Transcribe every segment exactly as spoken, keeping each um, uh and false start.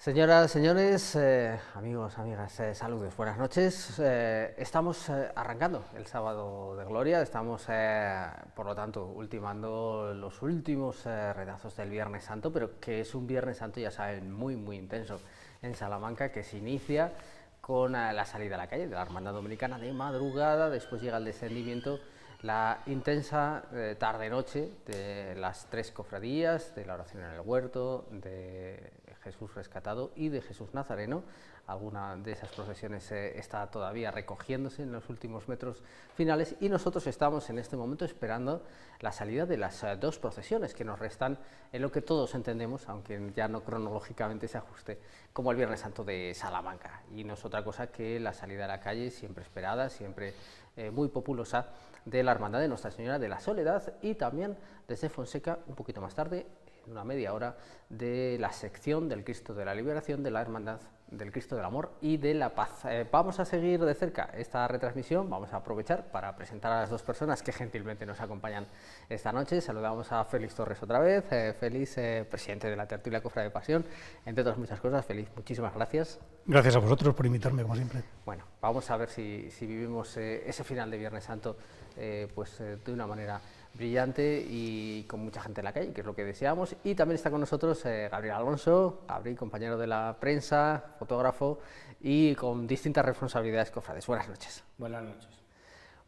Señoras, señores, eh, amigos, amigas, eh, saludos, buenas noches. Eh, estamos eh, arrancando el sábado de gloria, estamos, eh, por lo tanto, ultimando los últimos eh, retazos del Viernes Santo, pero que es un Viernes Santo, ya saben, muy, muy intenso en Salamanca, que se inicia con eh, la salida a la calle de la Hermandad Dominicana de madrugada, después llega el descendimiento, la intensa eh, tarde-noche de las tres cofradías, de la Oración en el Huerto, de Jesús Rescatado y de Jesús Nazareno. Alguna de esas procesiones eh, está todavía recogiéndose en los últimos metros finales y nosotros estamos en este momento esperando la salida de las eh, dos procesiones que nos restan en lo que todos entendemos, aunque ya no cronológicamente se ajuste, como el Viernes Santo de Salamanca. Y no es otra cosa que la salida a la calle, siempre esperada, siempre eh, muy populosa, de la Hermandad de Nuestra Señora de la Soledad y también desde Fonseca, un poquito más tarde, en una media hora, de la sección del Cristo de la Liberación, de la Hermandad del Cristo del Amor y de la Paz. Eh, vamos a seguir de cerca esta retransmisión, vamos a aprovechar para presentar a las dos personas que gentilmente nos acompañan esta noche. Saludamos a Félix Torres otra vez, eh, Félix, eh, presidente de la Tertulia Cofra de Pasión, entre otras muchas cosas. Félix, muchísimas gracias. Gracias a vosotros por invitarme, como siempre. Bueno, vamos a ver si, si vivimos eh, ese final de Viernes Santo eh, pues, eh, de una manera brillante y con mucha gente en la calle, que es lo que deseamos. Y también está con nosotros eh, Gabriel Alonso, Gabriel, compañero de la prensa, fotógrafo y con distintas responsabilidades cofrades. Buenas noches. Buenas noches.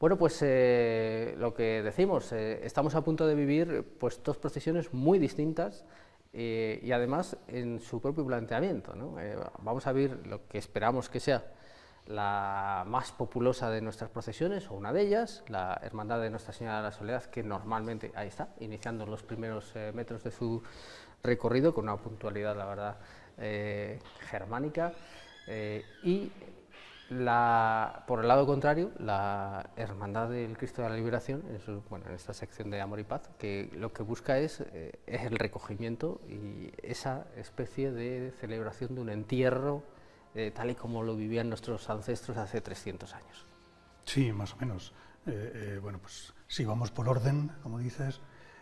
Bueno, pues eh, lo que decimos, eh, estamos a punto de vivir pues dos procesiones muy distintas eh, y además en su propio planteamiento, ¿no? Eh, vamos a ver lo que esperamos que sea la más populosa de nuestras procesiones, o una de ellas, la Hermandad de Nuestra Señora de la Soledad, que normalmente, ahí está, iniciando los primeros eh, metros de su recorrido, con una puntualidad, la verdad, eh, germánica, eh, y la, por el lado contrario, la Hermandad del Cristo de la Liberación, en, su, bueno, en esta sección de Amor y Paz, que lo que busca es, eh, es el recogimiento y esa especie de celebración de un entierro, Eh, tal y como lo vivían nuestros ancestros hace trescientos años. Sí, más o menos. Eh, eh, bueno, pues si vamos por orden, como dices,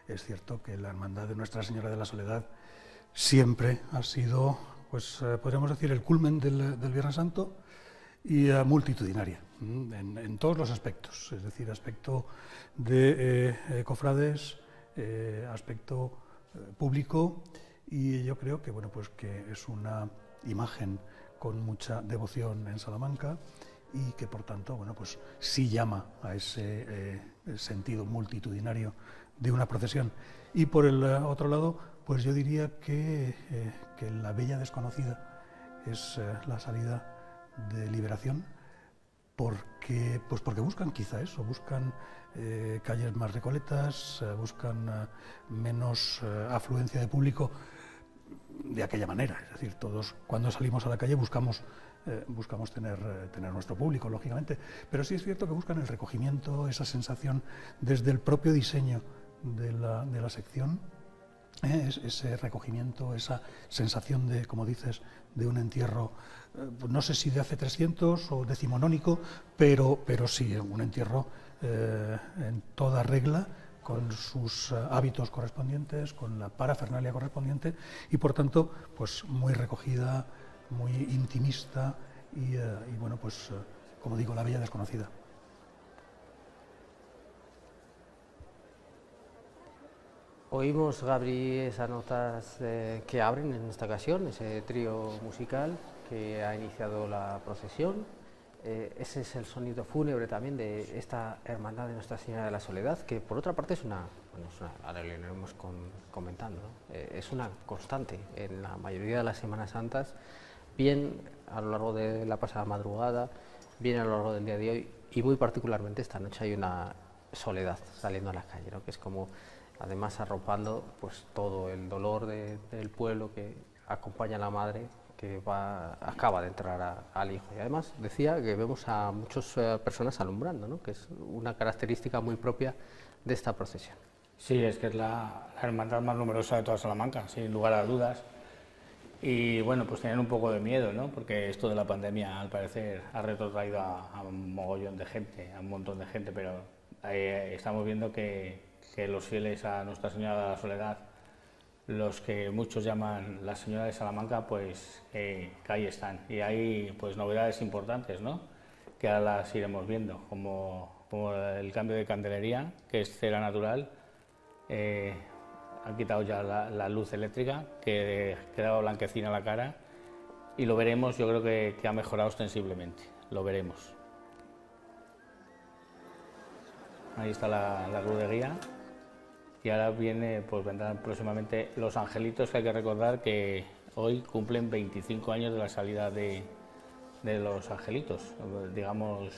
es cierto que la Hermandad de Nuestra Señora de la Soledad siempre ha sido, pues eh, podríamos decir, el culmen del, del Viernes Santo y eh, multitudinaria, en, en todos los aspectos, es decir, aspecto de eh, eh, cofrades, eh, aspecto eh, público, y yo creo que, bueno, pues que es una imagen con mucha devoción en Salamanca y que, por tanto, bueno, pues sí llama a ese eh, sentido multitudinario de una procesión. Y por el otro lado, pues yo diría que, eh, que la bella desconocida es eh, la salida de Liberación, porque, pues porque buscan quizá eso, buscan eh, calles más recoletas, eh, buscan eh, menos eh, afluencia de público, de aquella manera, es decir, todos cuando salimos a la calle buscamos, eh, buscamos tener, eh, tener nuestro público, lógicamente, pero sí es cierto que buscan el recogimiento, esa sensación desde el propio diseño de la, de la sección, eh, es, ese recogimiento, esa sensación de, como dices, de un entierro, eh, no sé si de hace trescientos o decimonónico, pero, pero sí, un entierro eh, en toda regla, con sus uh, hábitos correspondientes, con la parafernalia correspondiente y, por tanto, pues muy recogida, muy intimista y, uh, y bueno, pues, uh, como digo, la bella desconocida. Oímos, Gabri, esas notas eh, que abren en esta ocasión, ese trío musical que ha iniciado la procesión. Eh, ese es el sonido fúnebre también de esta Hermandad de Nuestra Señora de la Soledad, que por otra parte es una, bueno, es una ahora lo iremos con, comentando, ¿no? Eh, es una constante en la mayoría de las Semanas Santas, bien a lo largo de la pasada madrugada, bien a lo largo del día de hoy, y muy particularmente esta noche hay una soledad saliendo a la calle, ¿no? Que es como, además, arropando pues todo el dolor de, del pueblo que acompaña a la madre, que va, acaba de entrar a, al hijo. Y además decía que vemos a muchas eh, personas alumbrando, ¿no? Que es una característica muy propia de esta procesión. Sí, es que es la, la hermandad más numerosa de toda Salamanca, sin lugar a dudas. Y bueno, pues tienen un poco de miedo, ¿no? Porque esto de la pandemia, al parecer, ha retrotraído a, a un mogollón de gente, a un montón de gente, pero eh, estamos viendo que, que los fieles a Nuestra Señora de la Soledad los que muchos llaman la Señora de Salamanca, pues eh, que ahí están. Y hay pues novedades importantes, ¿no?, que ahora las iremos viendo, como, como el cambio de candelería, que es cera natural. Eh, han quitado ya la, la luz eléctrica, que quedaba blanquecina la cara, y lo veremos, yo creo que, que ha mejorado ostensiblemente, lo veremos. Ahí está la, la cruz de guía. Y ahora viene, pues vendrán próximamente los angelitos, que hay que recordar que hoy cumplen veinticinco años de la salida de, de los angelitos, digamos...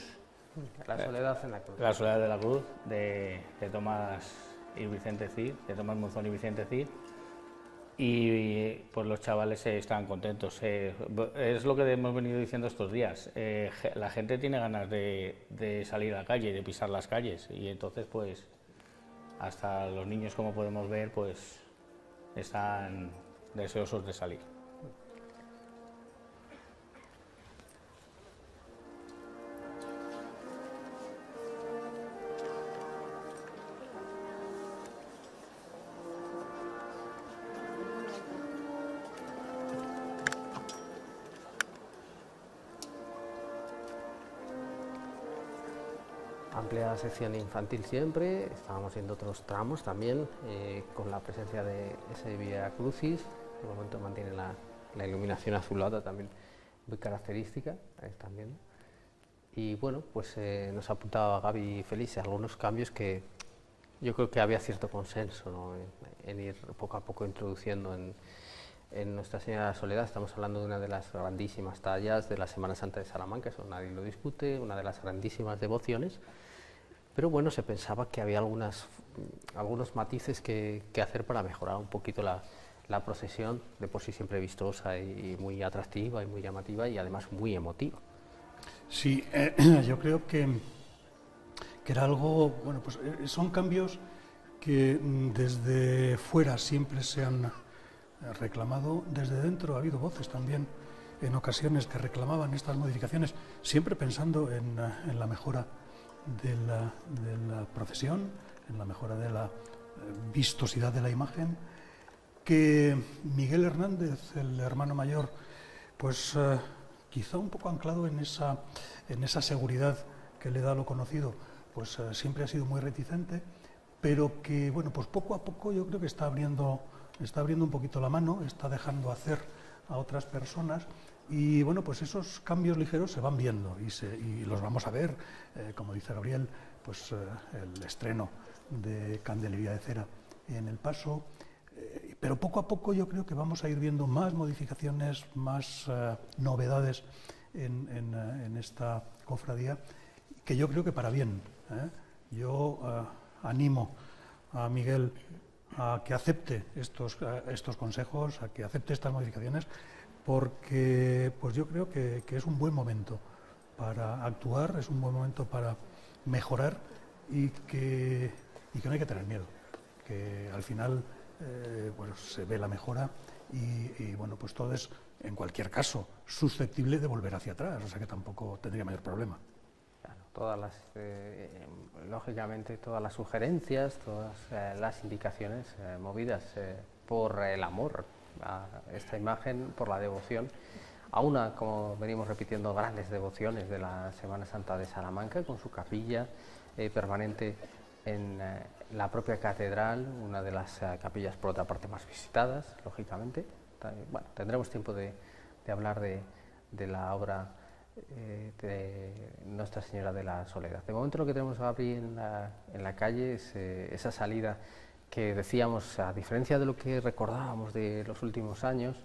La Soledad en la Cruz. La Soledad de la Cruz, de, de Tomás y Vicente Cid, de Tomás Monzón y Vicente Cid. Y pues los chavales eh, están contentos. Eh, es lo que hemos venido diciendo estos días. Eh, la gente tiene ganas de, de salir a la calle, de pisar las calles, y entonces pues... hasta los niños, como podemos ver, pues están deseosos de salir. Amplia sección infantil siempre, estábamos viendo otros tramos también, eh, con la presencia de ese Vía Crucis. De momento mantiene la, la iluminación azulada, también muy característica, ahí están viendo. Y bueno, pues eh, nos apuntaba Gaby y Félix algunos cambios que yo creo que había cierto consenso, ¿no?, en, en ir poco a poco introduciendo en, en Nuestra Señora de la Soledad. Estamos hablando de una de las grandísimas tallas de la Semana Santa de Salamanca, eso nadie lo discute, una de las grandísimas devociones, pero bueno, se pensaba que había algunas, algunos matices que, que hacer para mejorar un poquito la, la procesión, de por sí siempre vistosa y, y muy atractiva y muy llamativa y además muy emotiva. Sí, eh, yo creo que, que era algo, bueno, pues son cambios que desde fuera siempre se han reclamado, desde dentro ha habido voces también en ocasiones que reclamaban estas modificaciones, siempre pensando en, en la mejora de la, de la procesión, en la mejora de la vistosidad de la imagen, que Miguel Hernández, el hermano mayor, pues eh, quizá un poco anclado en esa, en esa seguridad que le da lo conocido, pues eh, siempre ha sido muy reticente, pero que bueno, pues poco a poco yo creo que está abriendo está abriendo un poquito la mano, está dejando hacer a otras personas y, bueno, pues esos cambios ligeros se van viendo y, se, y los vamos a ver, eh, como dice Gabriel, pues eh, el estreno de candelería de cera en el paso, eh, pero poco a poco yo creo que vamos a ir viendo más modificaciones, más eh, novedades en, en, en esta cofradía, que yo creo que para bien, ¿eh? Yo eh, animo a Miguel a que acepte estos, estos consejos, a que acepte estas modificaciones, porque pues yo creo que, que es un buen momento para actuar, es un buen momento para mejorar y que, y que no hay que tener miedo, que al final eh, bueno, se ve la mejora y, y bueno, pues todo es, en cualquier caso, susceptible de volver hacia atrás, o sea que tampoco tendría mayor problema. Todas las, eh, lógicamente, todas las sugerencias, todas eh, las indicaciones eh, movidas eh, por el amor a esta imagen, por la devoción, a una, como venimos repitiendo, grandes devociones de la Semana Santa de Salamanca, con su capilla eh, permanente en eh, la propia catedral, una de las eh, capillas por otra parte más visitadas, lógicamente. Bueno, tendremos tiempo de, de hablar de, de la obra de Nuestra Señora de la Soledad. De momento lo que tenemos a abrir en la, en la calle es eh, esa salida que decíamos, a diferencia de lo que recordábamos de los últimos años,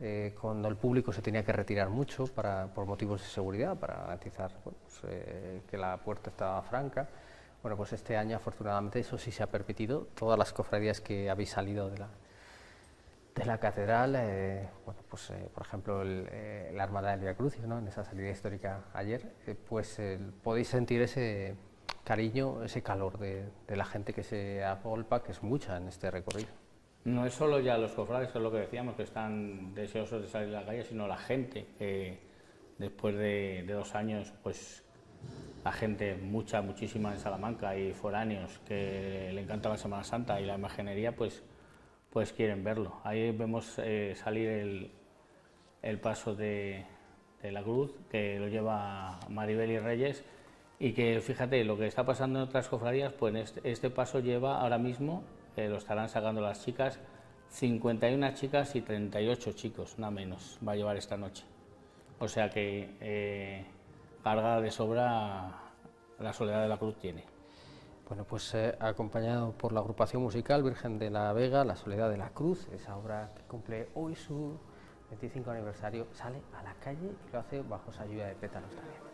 eh, cuando el público se tenía que retirar mucho para, por motivos de seguridad, para garantizar bueno, pues, eh, que la puerta estaba franca. Bueno, pues este año afortunadamente eso sí se ha permitido. Todas las cofradías que habéis salido de la de la catedral, eh, bueno, pues, eh, por ejemplo, el, eh, la Hermandad de Vía Crucis, ¿no?, en esa salida histórica ayer, eh, pues eh, podéis sentir ese cariño, ese calor de, de la gente que se agolpa, que es mucha en este recorrido. No es solo ya los cofrades, que es lo que decíamos, que están deseosos de salir a la calle, sino la gente, que después de, de dos años, pues la gente, mucha, muchísima en Salamanca y foráneos, que le encanta la Semana Santa y la imaginería, pues pues quieren verlo. Ahí vemos eh, salir el, el paso de, de la cruz, que lo lleva Maribel y Reyes, y que fíjate, lo que está pasando en otras cofradías, pues este, este paso lleva ahora mismo, eh, lo estarán sacando las chicas, cincuenta y una chicas y treinta y ocho chicos, nada menos, va a llevar esta noche. O sea que eh, carga de sobra la Soledad de la Cruz tiene. Bueno, pues eh, acompañado por la agrupación musical Virgen de la Vega, la Soledad de la Cruz, esa obra que cumple hoy su veinticinco aniversario, sale a la calle y lo hace bajo esa lluvia de pétalos también.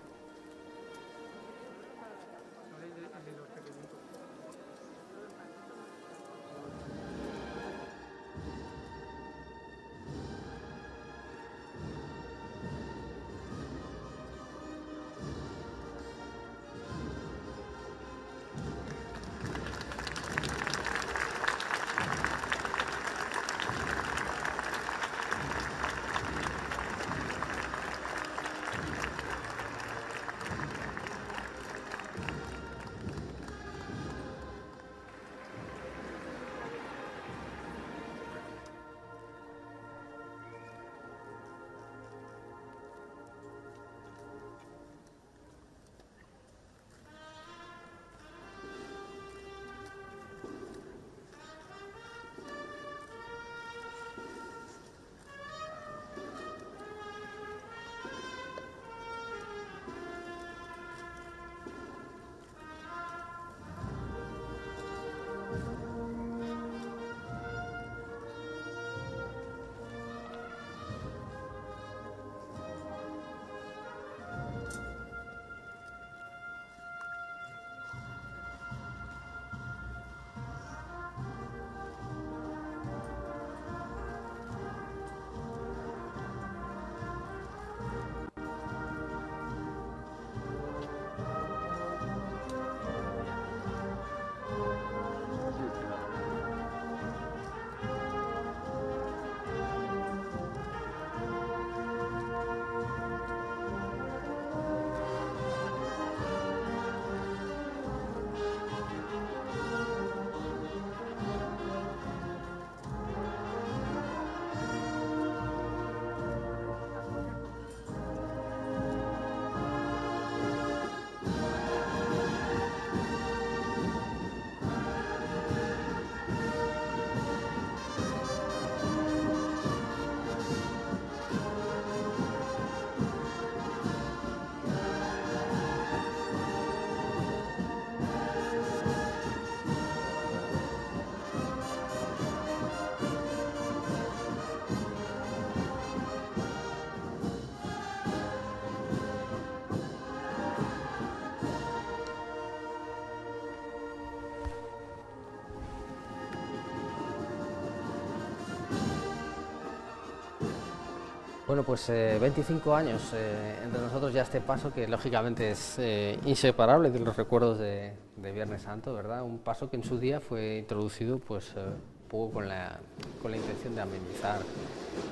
Bueno, pues eh, veinticinco años eh, entre nosotros ya este paso que lógicamente es eh, inseparable de los recuerdos de, de Viernes Santo, ¿verdad? Un paso que en su día fue introducido pues eh, un poco con la, con la intención de amenizar,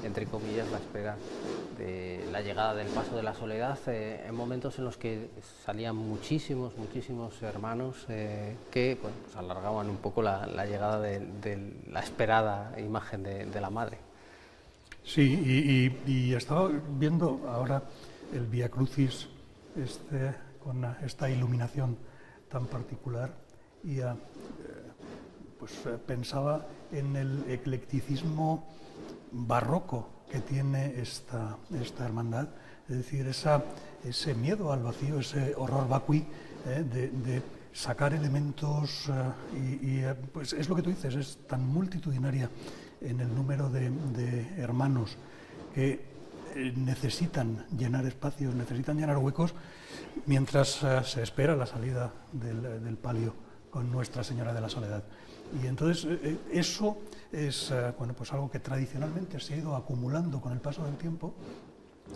entre comillas, la espera de la llegada del paso de la Soledad eh, en momentos en los que salían muchísimos, muchísimos hermanos eh, que bueno, pues alargaban un poco la, la llegada de, de la esperada imagen de, de la Madre. Sí, y, y, y estaba viendo ahora el Vía Crucis este, con esta iluminación tan particular y eh, pues pensaba en el eclecticismo barroco que tiene esta, esta hermandad, es decir, esa, ese miedo al vacío, ese horror vacui eh, de, de sacar elementos eh, y, y pues es lo que tú dices, es tan multitudinaria en el número de, de hermanos que necesitan llenar espacios, necesitan llenar huecos, mientras uh, se espera la salida del, del palio con Nuestra Señora de la Soledad. Y entonces eh, eso es uh, bueno, pues algo que tradicionalmente se ha ido acumulando con el paso del tiempo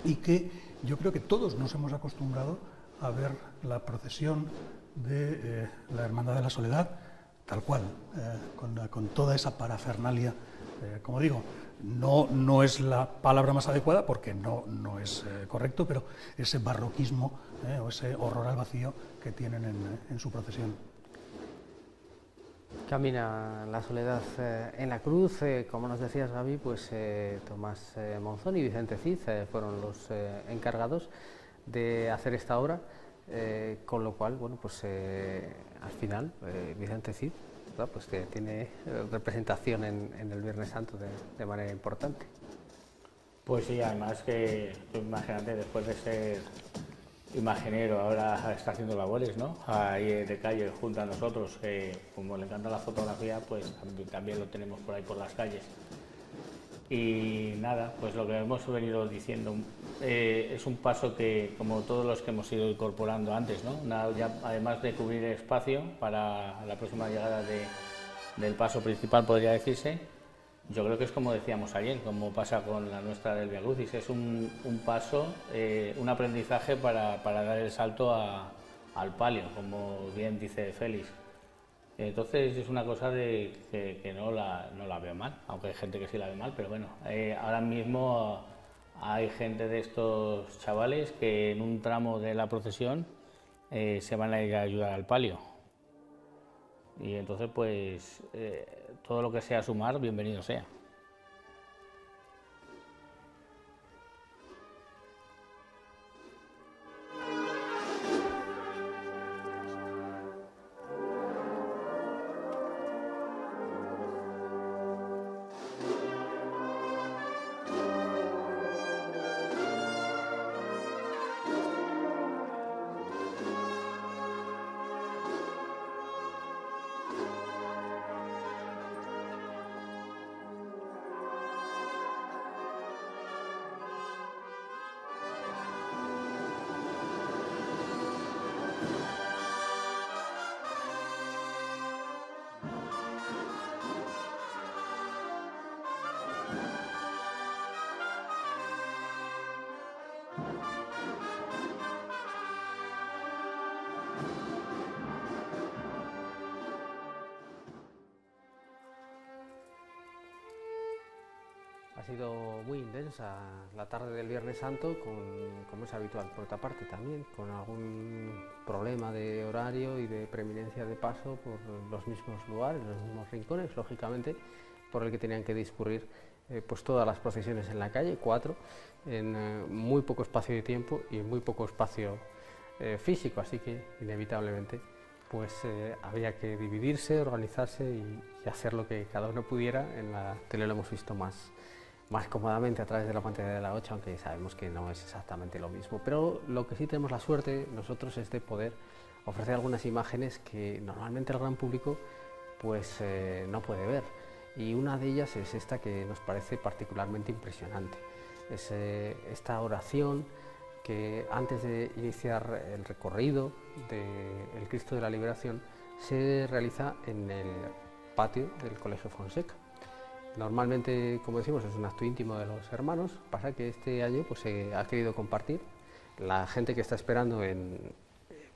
y que yo creo que todos nos hemos acostumbrado a ver la procesión de eh, la Hermandad de la Soledad tal cual, eh, con, con toda esa parafernalia. Eh, como digo, no, no es la palabra más adecuada porque no, no es eh, correcto, pero ese barroquismo eh, o ese horror al vacío que tienen en, en su procesión. Camina la Soledad eh, en la cruz, eh, como nos decías, Gaby, pues eh, Tomás eh, Monzón y Vicente Cid eh, fueron los eh, encargados de hacer esta obra, eh, con lo cual, bueno, pues eh, al final eh, Vicente Cid, ¿verdad?, pues que tiene eh, representación en, en el Viernes Santo de, de manera importante. Pues sí, además que tú imagínate, después de ser imaginero, ahora está haciendo labores, ¿no?, ahí de calle junto a nosotros, que como le encanta la fotografía, pues también lo tenemos por ahí por las calles. Y nada, pues lo que hemos venido diciendo, eh, es un paso que, como todos los que hemos ido incorporando antes, ¿no?, nada, ya, además de cubrir espacio para la próxima llegada de, del paso principal, podría decirse, yo creo que es como decíamos ayer, como pasa con la nuestra del Vía Crucis, es un, un paso, eh, un aprendizaje para, para dar el salto a, al palio, como bien dice Félix. Entonces es una cosa de, que, que no, la, no la veo mal, aunque hay gente que sí la ve mal, pero bueno, eh, ahora mismo hay gente de estos chavales que en un tramo de la procesión eh, se van a ir a ayudar al palio. Y entonces, pues, eh, todo lo que sea sumar, bienvenido sea. Ha sido muy intensa la tarde del Viernes Santo, con, como es habitual por otra parte también, con algún problema de horario y de preeminencia de paso por los mismos lugares, los mismos rincones, lógicamente, por el que tenían que discurrir eh, pues todas las procesiones en la calle, cuatro, en eh, muy poco espacio de tiempo y muy poco espacio eh, físico, así que inevitablemente pues eh, había que dividirse, organizarse y, y hacer lo que cada uno pudiera. En la tele lo hemos visto más más cómodamente a través de la pantalla de la ocho, aunque sabemos que no es exactamente lo mismo. Pero lo que sí tenemos la suerte nosotros es de poder ofrecer algunas imágenes que normalmente el gran público pues eh, no puede ver. Y una de ellas es esta que nos parece particularmente impresionante. Es eh, esta oración que antes de iniciar el recorrido del Cristo de la Liberación se realiza en el patio del Colegio Fonseca. Normalmente, como decimos, es un acto íntimo de los hermanos. Pasa que este año pues, se ha querido compartir. La gente que está esperando en,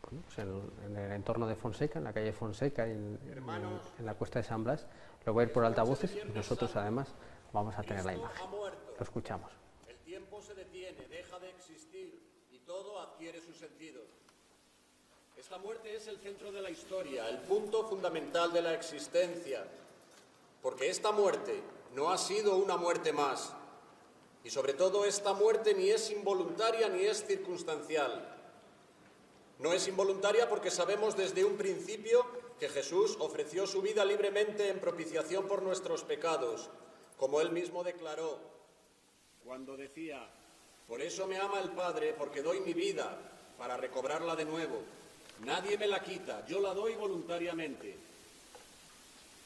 bueno, pues en, en el entorno de Fonseca, en la calle Fonseca, y en, en, en la cuesta de San Blas, lo va a ir por altavoces y nosotros además vamos a tener la imagen. Lo escuchamos. El tiempo se detiene, deja de existir y todo adquiere su sentido. Esta muerte es el centro de la historia, el punto fundamental de la existencia. Porque esta muerte no ha sido una muerte más, y sobre todo esta muerte ni es involuntaria ni es circunstancial. No es involuntaria porque sabemos desde un principio que Jesús ofreció su vida libremente en propiciación por nuestros pecados, como él mismo declaró cuando decía: por eso me ama el Padre, porque doy mi vida para recobrarla de nuevo. Nadie me la quita, yo la doy voluntariamente.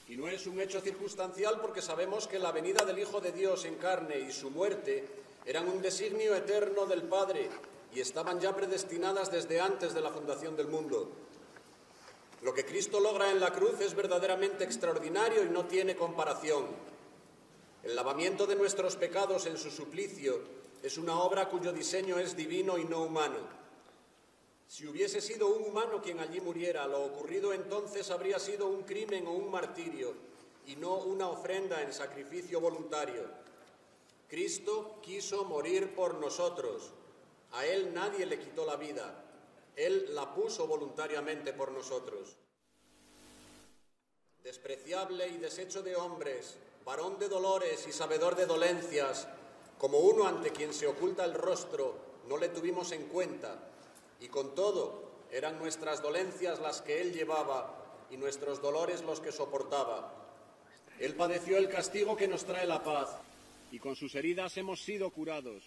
Y no es un hecho circunstancial porque sabemos que la venida del Hijo de Dios en carne y su muerte eran un designio eterno del Padre y estaban ya predestinadas desde antes de la fundación del mundo. Lo que Cristo logra en la cruz es verdaderamente extraordinario y no tiene comparación. El lavamiento de nuestros pecados en su suplicio es una obra cuyo diseño es divino y no humano. Si hubiese sido un humano quien allí muriera, lo ocurrido entonces habría sido un crimen o un martirio, y no una ofrenda en sacrificio voluntario. Cristo quiso morir por nosotros. A él nadie le quitó la vida. Él la puso voluntariamente por nosotros. despreciable y deshecho de hombres, varón de dolores y sabedor de dolencias, como uno ante quien se oculta el rostro, no le tuvimos en cuenta, y con todo eran nuestras dolencias las que él llevaba y nuestros dolores los que soportaba. Él padeció el castigo que nos trae la paz, y con sus heridas hemos sido curados.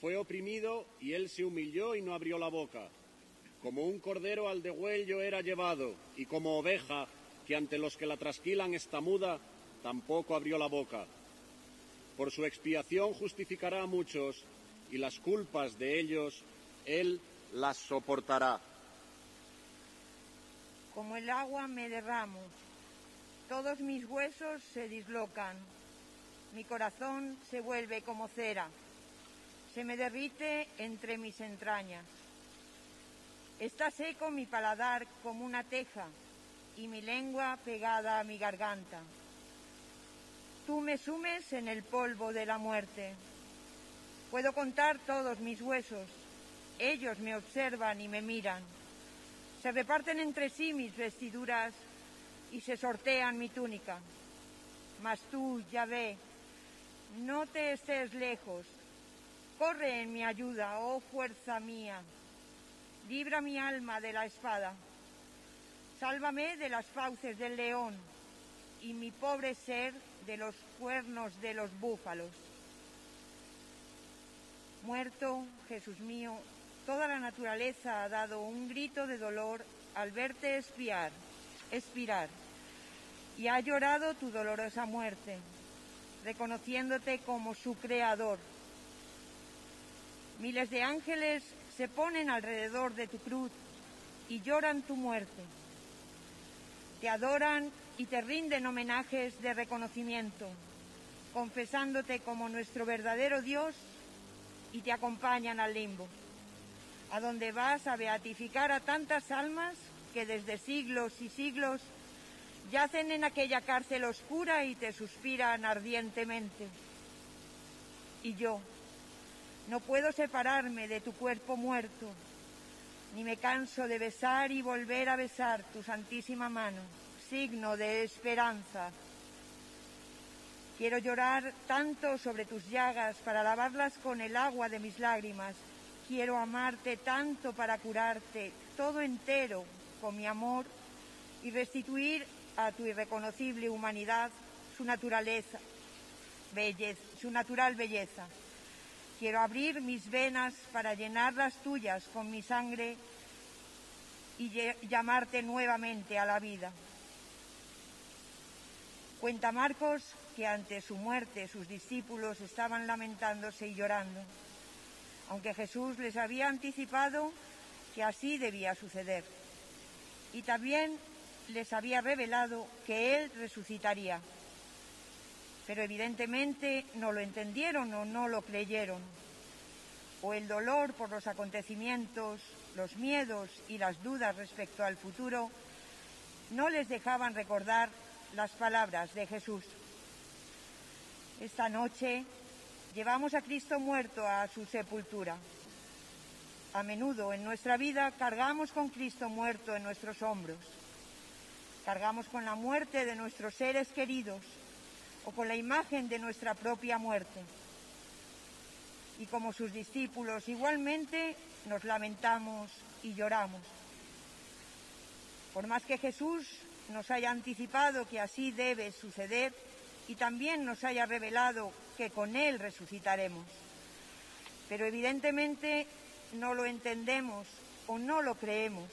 Fue oprimido y él se humilló y no abrió la boca. Como un cordero al degüello era llevado, y como oveja que ante los que la trasquilan está muda, tampoco abrió la boca. Por su expiación justificará a muchos, y las culpas de ellos él las soportará. Como el agua me derramo, todos mis huesos se dislocan, mi corazón se vuelve como cera, se me derrite entre mis entrañas. Está seco mi paladar como una teja y mi lengua pegada a mi garganta. Tú me sumes en el polvo de la muerte. Puedo contar todos mis huesos. Ellos me observan y me miran. Se reparten entre sí mis vestiduras y se sortean mi túnica. Mas tú, Yahvé, no te estés lejos. Corre en mi ayuda, oh fuerza mía. Libra mi alma de la espada, sálvame de las fauces del león y mi pobre ser de los cuernos de los búfalos. Muerto, Jesús mío, toda la naturaleza ha dado un grito de dolor al verte expiar, expirar, y ha llorado tu dolorosa muerte, reconociéndote como su creador. Miles de ángeles se ponen alrededor de tu cruz y lloran tu muerte. Te adoran y te rinden homenajes de reconocimiento, confesándote como nuestro verdadero Dios, y te acompañan al limbo, a donde vas a beatificar a tantas almas que desde siglos y siglos yacen en aquella cárcel oscura y te suspiran ardientemente. Y yo no puedo separarme de tu cuerpo muerto, ni me canso de besar y volver a besar tu santísima mano, signo de esperanza. Quiero llorar tanto sobre tus llagas para lavarlas con el agua de mis lágrimas. Quiero amarte tanto para curarte todo entero con mi amor y restituir a tu irreconocible humanidad su naturaleza, belleza, su natural belleza. Quiero abrir mis venas para llenar las tuyas con mi sangre y llamarte nuevamente a la vida. Cuenta Marcos que ante su muerte sus discípulos estaban lamentándose y llorando, aunque Jesús les había anticipado que así debía suceder, y también les había revelado que Él resucitaría. Pero evidentemente no lo entendieron o no lo creyeron, o el dolor por los acontecimientos, los miedos y las dudas respecto al futuro no les dejaban recordar las palabras de Jesús. Esta noche llevamos a Cristo muerto a su sepultura. A menudo en nuestra vida cargamos con Cristo muerto en nuestros hombros, cargamos con la muerte de nuestros seres queridos, o con la imagen de nuestra propia muerte. Y como sus discípulos, igualmente nos lamentamos y lloramos. Por más que Jesús nos haya anticipado que así debe suceder y también nos haya revelado que con Él resucitaremos, pero evidentemente no lo entendemos o no lo creemos,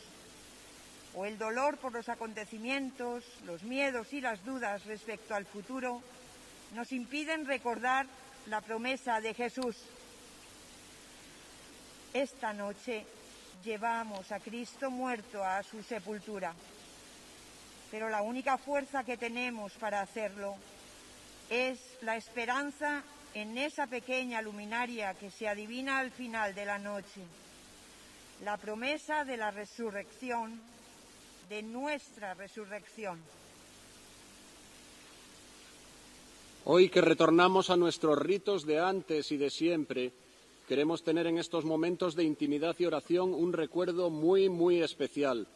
o el dolor por los acontecimientos, los miedos y las dudas respecto al futuro nos impiden recordar la promesa de Jesús. Esta noche llevamos a Cristo muerto a su sepultura, pero la única fuerza que tenemos para hacerlo es la esperanza en esa pequeña luminaria que se adivina al final de la noche, la promesa de la resurrección, de nuestra resurrección. Hoy que retornamos a nuestros ritos de antes y de siempre, queremos tener en estos momentos de intimidad y oración un recuerdo muy, muy especial.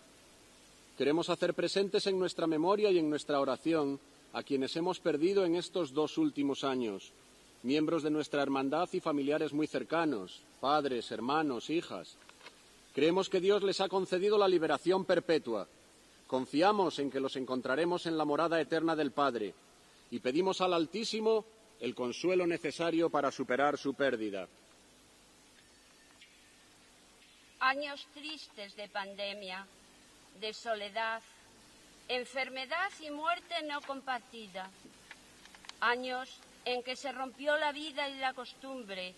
Queremos hacer presentes en nuestra memoria y en nuestra oración a quienes hemos perdido en estos dos últimos años, miembros de nuestra hermandad y familiares muy cercanos, padres, hermanos, hijas. Creemos que Dios les ha concedido la liberación perpetua. Confiamos en que los encontraremos en la morada eterna del Padre y pedimos al Altísimo el consuelo necesario para superar su pérdida. Años tristes de pandemia, de soledad, enfermedad y muerte no compartida. Años en que se rompió la vida y la costumbre,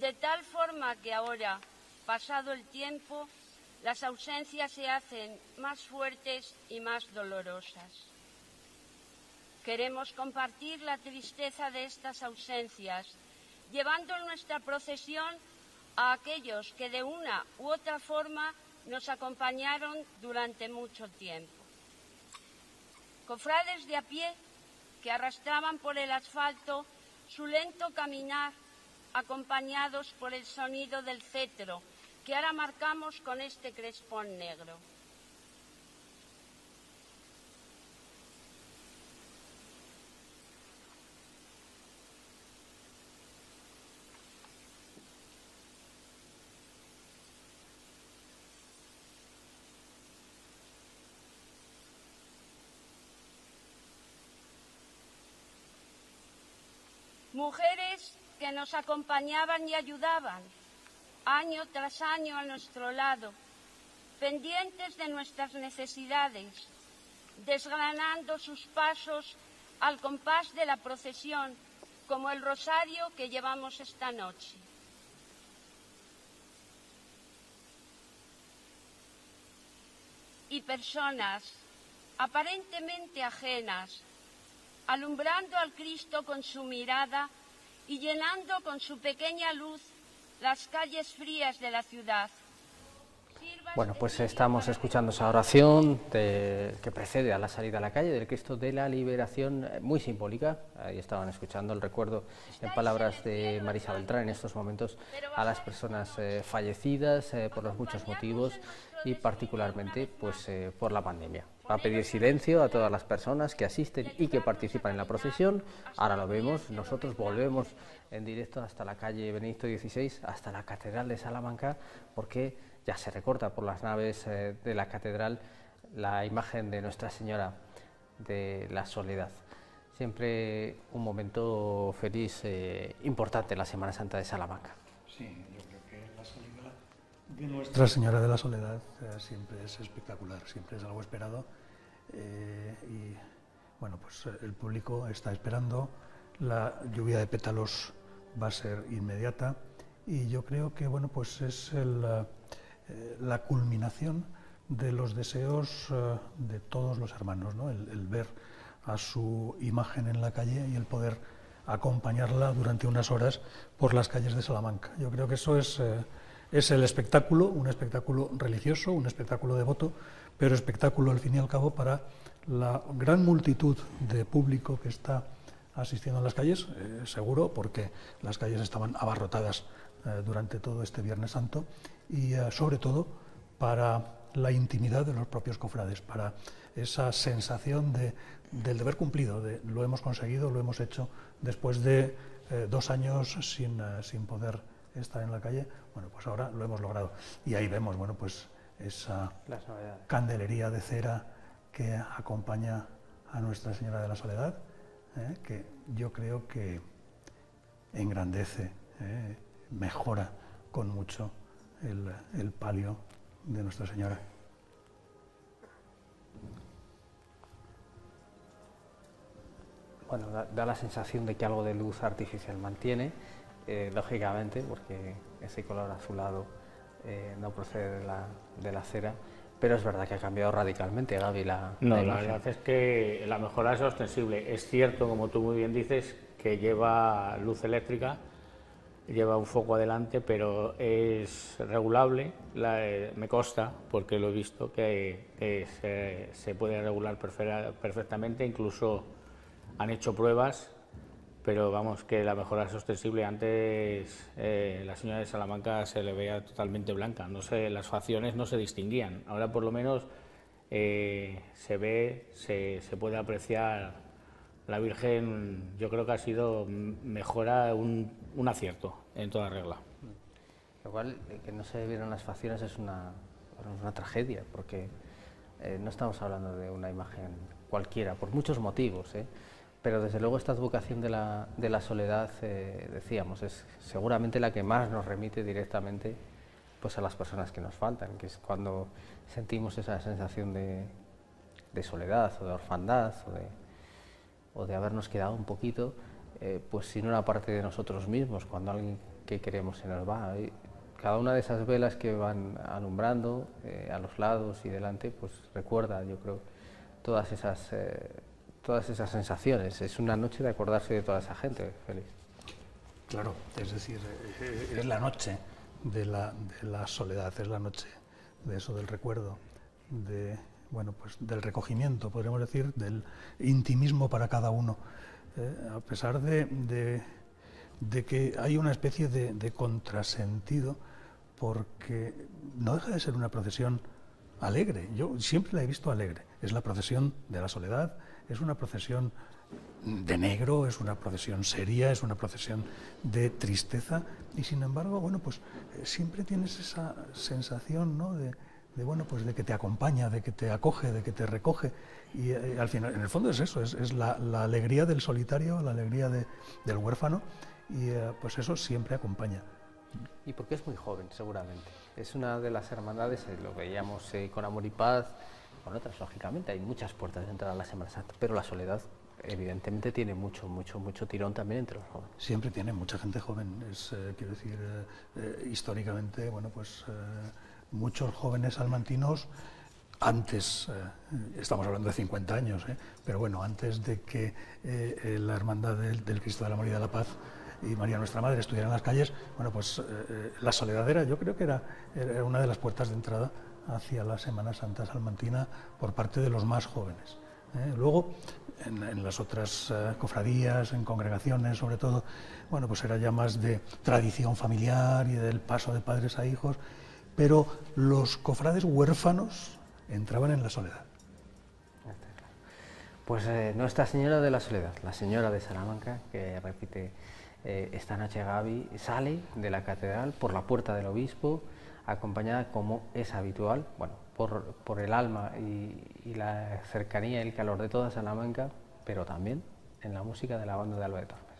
de tal forma que ahora, pasado el tiempo, las ausencias se hacen más fuertes y más dolorosas. Queremos compartir la tristeza de estas ausencias, llevando nuestra procesión a aquellos que de una u otra forma nos acompañaron durante mucho tiempo. Cofrades de a pie que arrastraban por el asfalto su lento caminar, acompañados por el sonido del cetro, que ahora marcamos con este crespón negro. Mujeres que nos acompañaban y ayudaban, año tras año a nuestro lado, pendientes de nuestras necesidades, desgranando sus pasos al compás de la procesión, como el rosario que llevamos esta noche. Y personas aparentemente ajenas, alumbrando al Cristo con su mirada y llenando con su pequeña luz las calles frías de la ciudad. Bueno, pues estamos escuchando esa oración de, que precede a la salida a la calle del Cristo de la Liberación, muy simbólica. Ahí estaban escuchando el recuerdo, en palabras de Marisa Beltrán, en estos momentos a las personas eh, fallecidas eh, por los muchos motivos y particularmente pues, eh, por la pandemia. Va a pedir silencio a todas las personas que asisten y que participan en la procesión. Ahora lo vemos, nosotros volvemos en directo hasta la calle Benedicto dieciséis, hasta la Catedral de Salamanca, porque ya se recorta por las naves eh, de la Catedral la imagen de Nuestra Señora de la Soledad. Siempre un momento feliz, eh, importante, la Semana Santa de Salamanca. Sí, yo creo que la salida de Nuestra Señora de la Soledad eh, siempre es espectacular, siempre es algo esperado eh, y bueno, pues el público está esperando, la lluvia de pétalos va a ser inmediata y yo creo que bueno, pues es el, eh, la culminación de los deseos eh, de todos los hermanos, ¿no? el, el ver a su imagen en la calle y el poder acompañarla durante unas horas por las calles de Salamanca. Yo creo que eso es... Eh, Es el espectáculo, un espectáculo religioso, un espectáculo devoto, pero espectáculo al fin y al cabo para la gran multitud de público que está asistiendo a las calles, eh, seguro, porque las calles estaban abarrotadas eh, durante todo este Viernes Santo y eh, sobre todo para la intimidad de los propios cofrades, para esa sensación de, del deber cumplido, de lo hemos conseguido, lo hemos hecho después de eh, dos años sin, eh, sin poder estar en la calle. Bueno, pues ahora lo hemos logrado. Y ahí vemos, bueno, pues esa candelería de cera que acompaña a Nuestra Señora de la Soledad, ¿eh? que yo creo que engrandece, ¿eh? mejora con mucho el, el palio de Nuestra Señora. Bueno, da, da la sensación de que algo de luz artificial mantiene, Eh, lógicamente, porque ese color azulado eh, no procede de la, de la cera, pero es verdad que ha cambiado radicalmente, Gaby, la, no, la, la verdad es que la mejora es ostensible. Es cierto, como tú muy bien dices, que lleva luz eléctrica, lleva un foco adelante, pero es regulable, la, eh, me consta, porque lo he visto, que, que se, se puede regular perfectamente, incluso han hecho pruebas. Pero vamos, que la mejora es ostensible. Antes eh, la señora de Salamanca se le veía totalmente blanca, no sé, las facciones no se distinguían. Ahora por lo menos eh, se ve, se, se puede apreciar la Virgen. Yo creo que ha sido mejora, un, un acierto en toda regla. Lo cual, que no se vieron las facciones es una, una tragedia, porque eh, no estamos hablando de una imagen cualquiera, por muchos motivos, ¿eh? Pero desde luego esta advocación de la, de la soledad, eh, decíamos, es seguramente la que más nos remite directamente pues, a las personas que nos faltan, que es cuando sentimos esa sensación de, de soledad o de orfandad o de, o de habernos quedado un poquito eh, pues sin una parte de nosotros mismos, cuando alguien que queremos se nos va. Y cada una de esas velas que van alumbrando eh, a los lados y delante, pues recuerda, yo creo, todas esas... Eh, todas esas sensaciones. Es una noche de acordarse de toda esa gente, Félix. Claro, es decir, es la noche de la, de la soledad, es la noche de eso, del recuerdo, de, bueno, pues del recogimiento, podríamos decir, del intimismo para cada uno. Eh, a pesar de, de, de que hay una especie de, de contrasentido, porque no deja de ser una procesión alegre. Yo siempre la he visto alegre. Es la procesión de la soledad, es una procesión de negro, es una procesión seria, es una procesión de tristeza, y sin embargo, bueno, pues siempre tienes esa sensación, ¿no?, de, de, bueno, pues de que te acompaña, de que te acoge, de que te recoge, y eh, al final, en el fondo es eso, es, es la, la alegría del solitario, la alegría de, del huérfano, y eh, pues eso siempre acompaña. Y porque es muy joven, seguramente. Es una de las hermandades, lo veíamos eh, con Amor y Paz, con otras, lógicamente, hay muchas puertas de entrada a la Semana Santa, pero la soledad, evidentemente, tiene mucho, mucho, mucho tirón también entre los jóvenes. Siempre tiene mucha gente joven, es, eh, quiero decir, eh, eh, históricamente, bueno, pues, eh, muchos jóvenes salmantinos, antes, eh, estamos hablando de cincuenta años, eh, pero bueno, antes de que eh, la Hermandad del, del Cristo del Amor y de la Paz y María Nuestra Madre estuvieran en las calles, bueno, pues, eh, la soledad era, yo creo que era, era una de las puertas de entrada hacia la Semana Santa salmantina por parte de los más jóvenes. ¿Eh? Luego, en, en las otras uh, cofradías, en congregaciones sobre todo, bueno, pues era ya más de tradición familiar y del paso de padres a hijos, pero los cofrades huérfanos entraban en la soledad. Pues eh, Nuestra Señora de la Soledad, la señora de Salamanca, que repite eh, esta noche Gaby, sale de la catedral por la puerta del obispo, acompañada, como es habitual, bueno, por, por el alma y, y la cercanía y el calor de toda Salamanca, pero también en la música de la Banda de Alba de Tormes.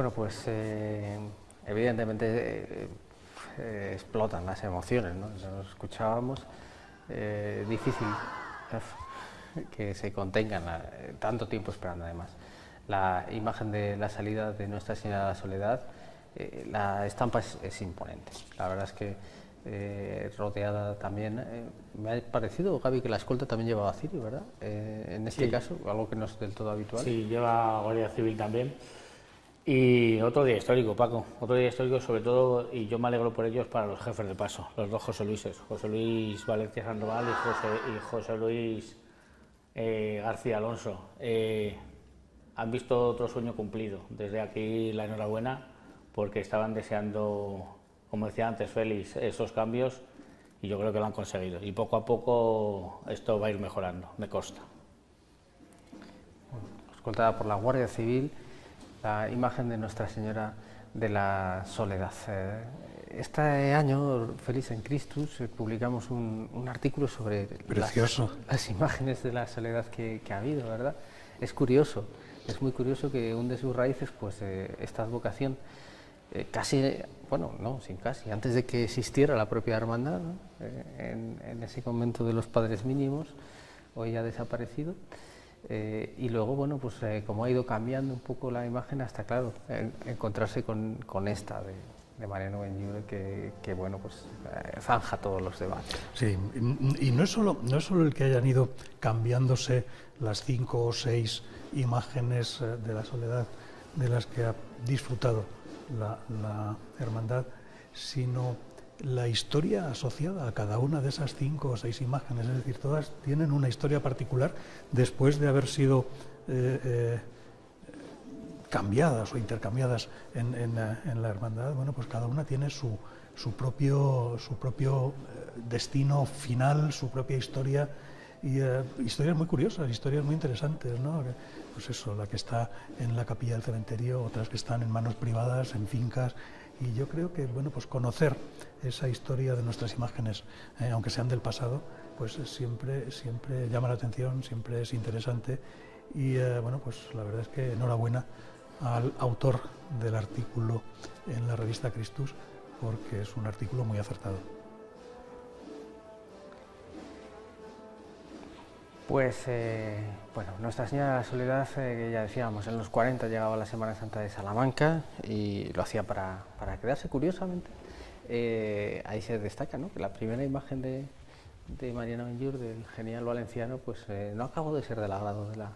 Bueno, pues eh, evidentemente eh, eh, explotan las emociones, ¿no? Nos escuchábamos, eh, difícil que se contengan, la, tanto tiempo esperando además. La imagen de la salida de Nuestra Señora de la Soledad, eh, la estampa es, es imponente, la verdad es que eh, rodeada también, eh, me ha parecido, Gaby, que la escolta también llevaba cirio, ¿verdad? Eh, en este sí. caso, algo que no es del todo habitual. Sí, lleva Guardia Civil también. Y otro día histórico, Paco, otro día histórico sobre todo, y yo me alegro por ellos, para los jefes de paso, los dos José Luises, José Luis Valencia Sandoval y José, y José Luis eh, García Alonso. Eh, han visto otro sueño cumplido, desde aquí la enhorabuena, porque estaban deseando, como decía antes Félix, esos cambios, y yo creo que lo han conseguido, y poco a poco esto va a ir mejorando, me consta. Escoltada por la Guardia Civil, la imagen de Nuestra Señora de la Soledad. Este año, Feliz en Christus, publicamos un, un artículo sobre las, las imágenes de la soledad que, que ha habido, ¿verdad? Es curioso, es muy curioso que hunde sus raíces, pues, eh, esta advocación, eh, casi, bueno, no, sin casi, antes de que existiera la propia hermandad, ¿no? eh, en, en ese convento de los Padres Mínimos, hoy ya desaparecido. Eh, y luego, bueno, pues eh, como ha ido cambiando un poco la imagen hasta, claro, en, encontrarse con, con esta de, de Mariano Benlliure, que, que, bueno, pues eh, zanja todos los debates. Sí, y, y no es solo, no es solo el que hayan ido cambiándose las cinco o seis imágenes de la soledad de las que ha disfrutado la, la hermandad, sino la historia asociada a cada una de esas cinco o seis imágenes, es decir, todas tienen una historia particular después de haber sido eh, eh, cambiadas o intercambiadas en, en, en la hermandad. Bueno, pues cada una tiene su, su propio, su propio destino final, su propia historia, y eh, historias muy curiosas, historias muy interesantes, ¿no? Pues eso, la que está en la capilla del cementerio, otras que están en manos privadas, en fincas. Y yo creo que, bueno, pues conocer esa historia de nuestras imágenes, eh, aunque sean del pasado, pues siempre, siempre llama la atención, siempre es interesante. Y eh, bueno, pues la verdad es que enhorabuena al autor del artículo en la revista Christus, porque es un artículo muy acertado. Pues, eh, bueno, Nuestra Señora de la Soledad, eh, que ya decíamos, en los cuarenta llegaba la Semana Santa de Salamanca y lo hacía para, para quedarse. Curiosamente, eh, ahí se destaca, ¿no?, que la primera imagen de, de Mariano Benlliure, del genial valenciano, pues eh, no acabó de ser del agrado de la,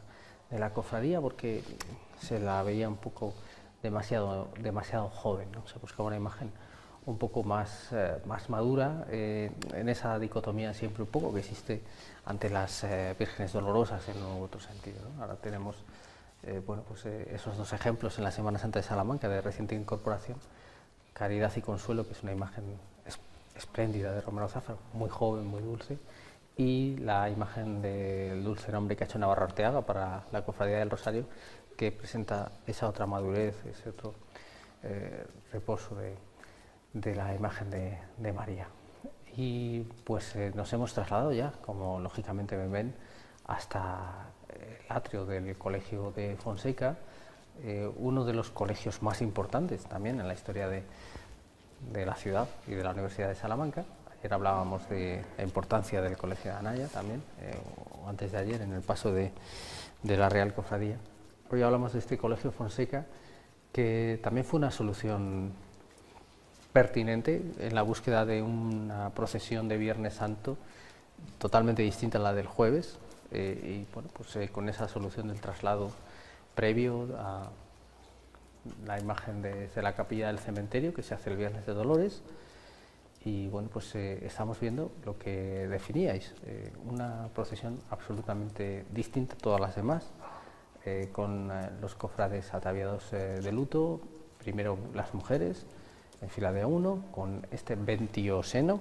de la cofradía, porque se la veía un poco demasiado, demasiado joven, ¿no? Se buscaba una imagen un poco más, eh, más madura, eh, en esa dicotomía siempre un poco que existe ante las eh, vírgenes dolorosas en un otro sentido, ¿no? Ahora tenemos eh, bueno, pues, eh, esos dos ejemplos en la Semana Santa de Salamanca de reciente incorporación, Caridad y Consuelo, que es una imagen espléndida de Romero Zafra, muy joven, muy dulce, y la imagen del dulce nombre que ha hecho Navarro Ortega para la Cofradía del Rosario, que presenta esa otra madurez, ese otro eh, reposo de... de la imagen de, de María. Y pues eh, nos hemos trasladado ya, como lógicamente me ven, hasta el atrio del Colegio de Fonseca, eh, uno de los colegios más importantes también en la historia de, de la ciudad y de la Universidad de Salamanca. Ayer hablábamos de la importancia del Colegio de Anaya también, eh, o antes de ayer en el paso de, de la Real Cofradía. Hoy hablamos de este Colegio Fonseca, que también fue una solución pertinente en la búsqueda de una procesión de Viernes Santo totalmente distinta a la del jueves, eh, y bueno, pues eh, con esa solución del traslado previo a la imagen de, de la capilla del cementerio, que se hace el Viernes de Dolores. Y bueno, pues eh, estamos viendo lo que definíais, eh, una procesión absolutamente distinta a todas las demás, eh, con eh, los cofrades ataviados eh, de luto, primero las mujeres en fila de uno, con este ventioseno,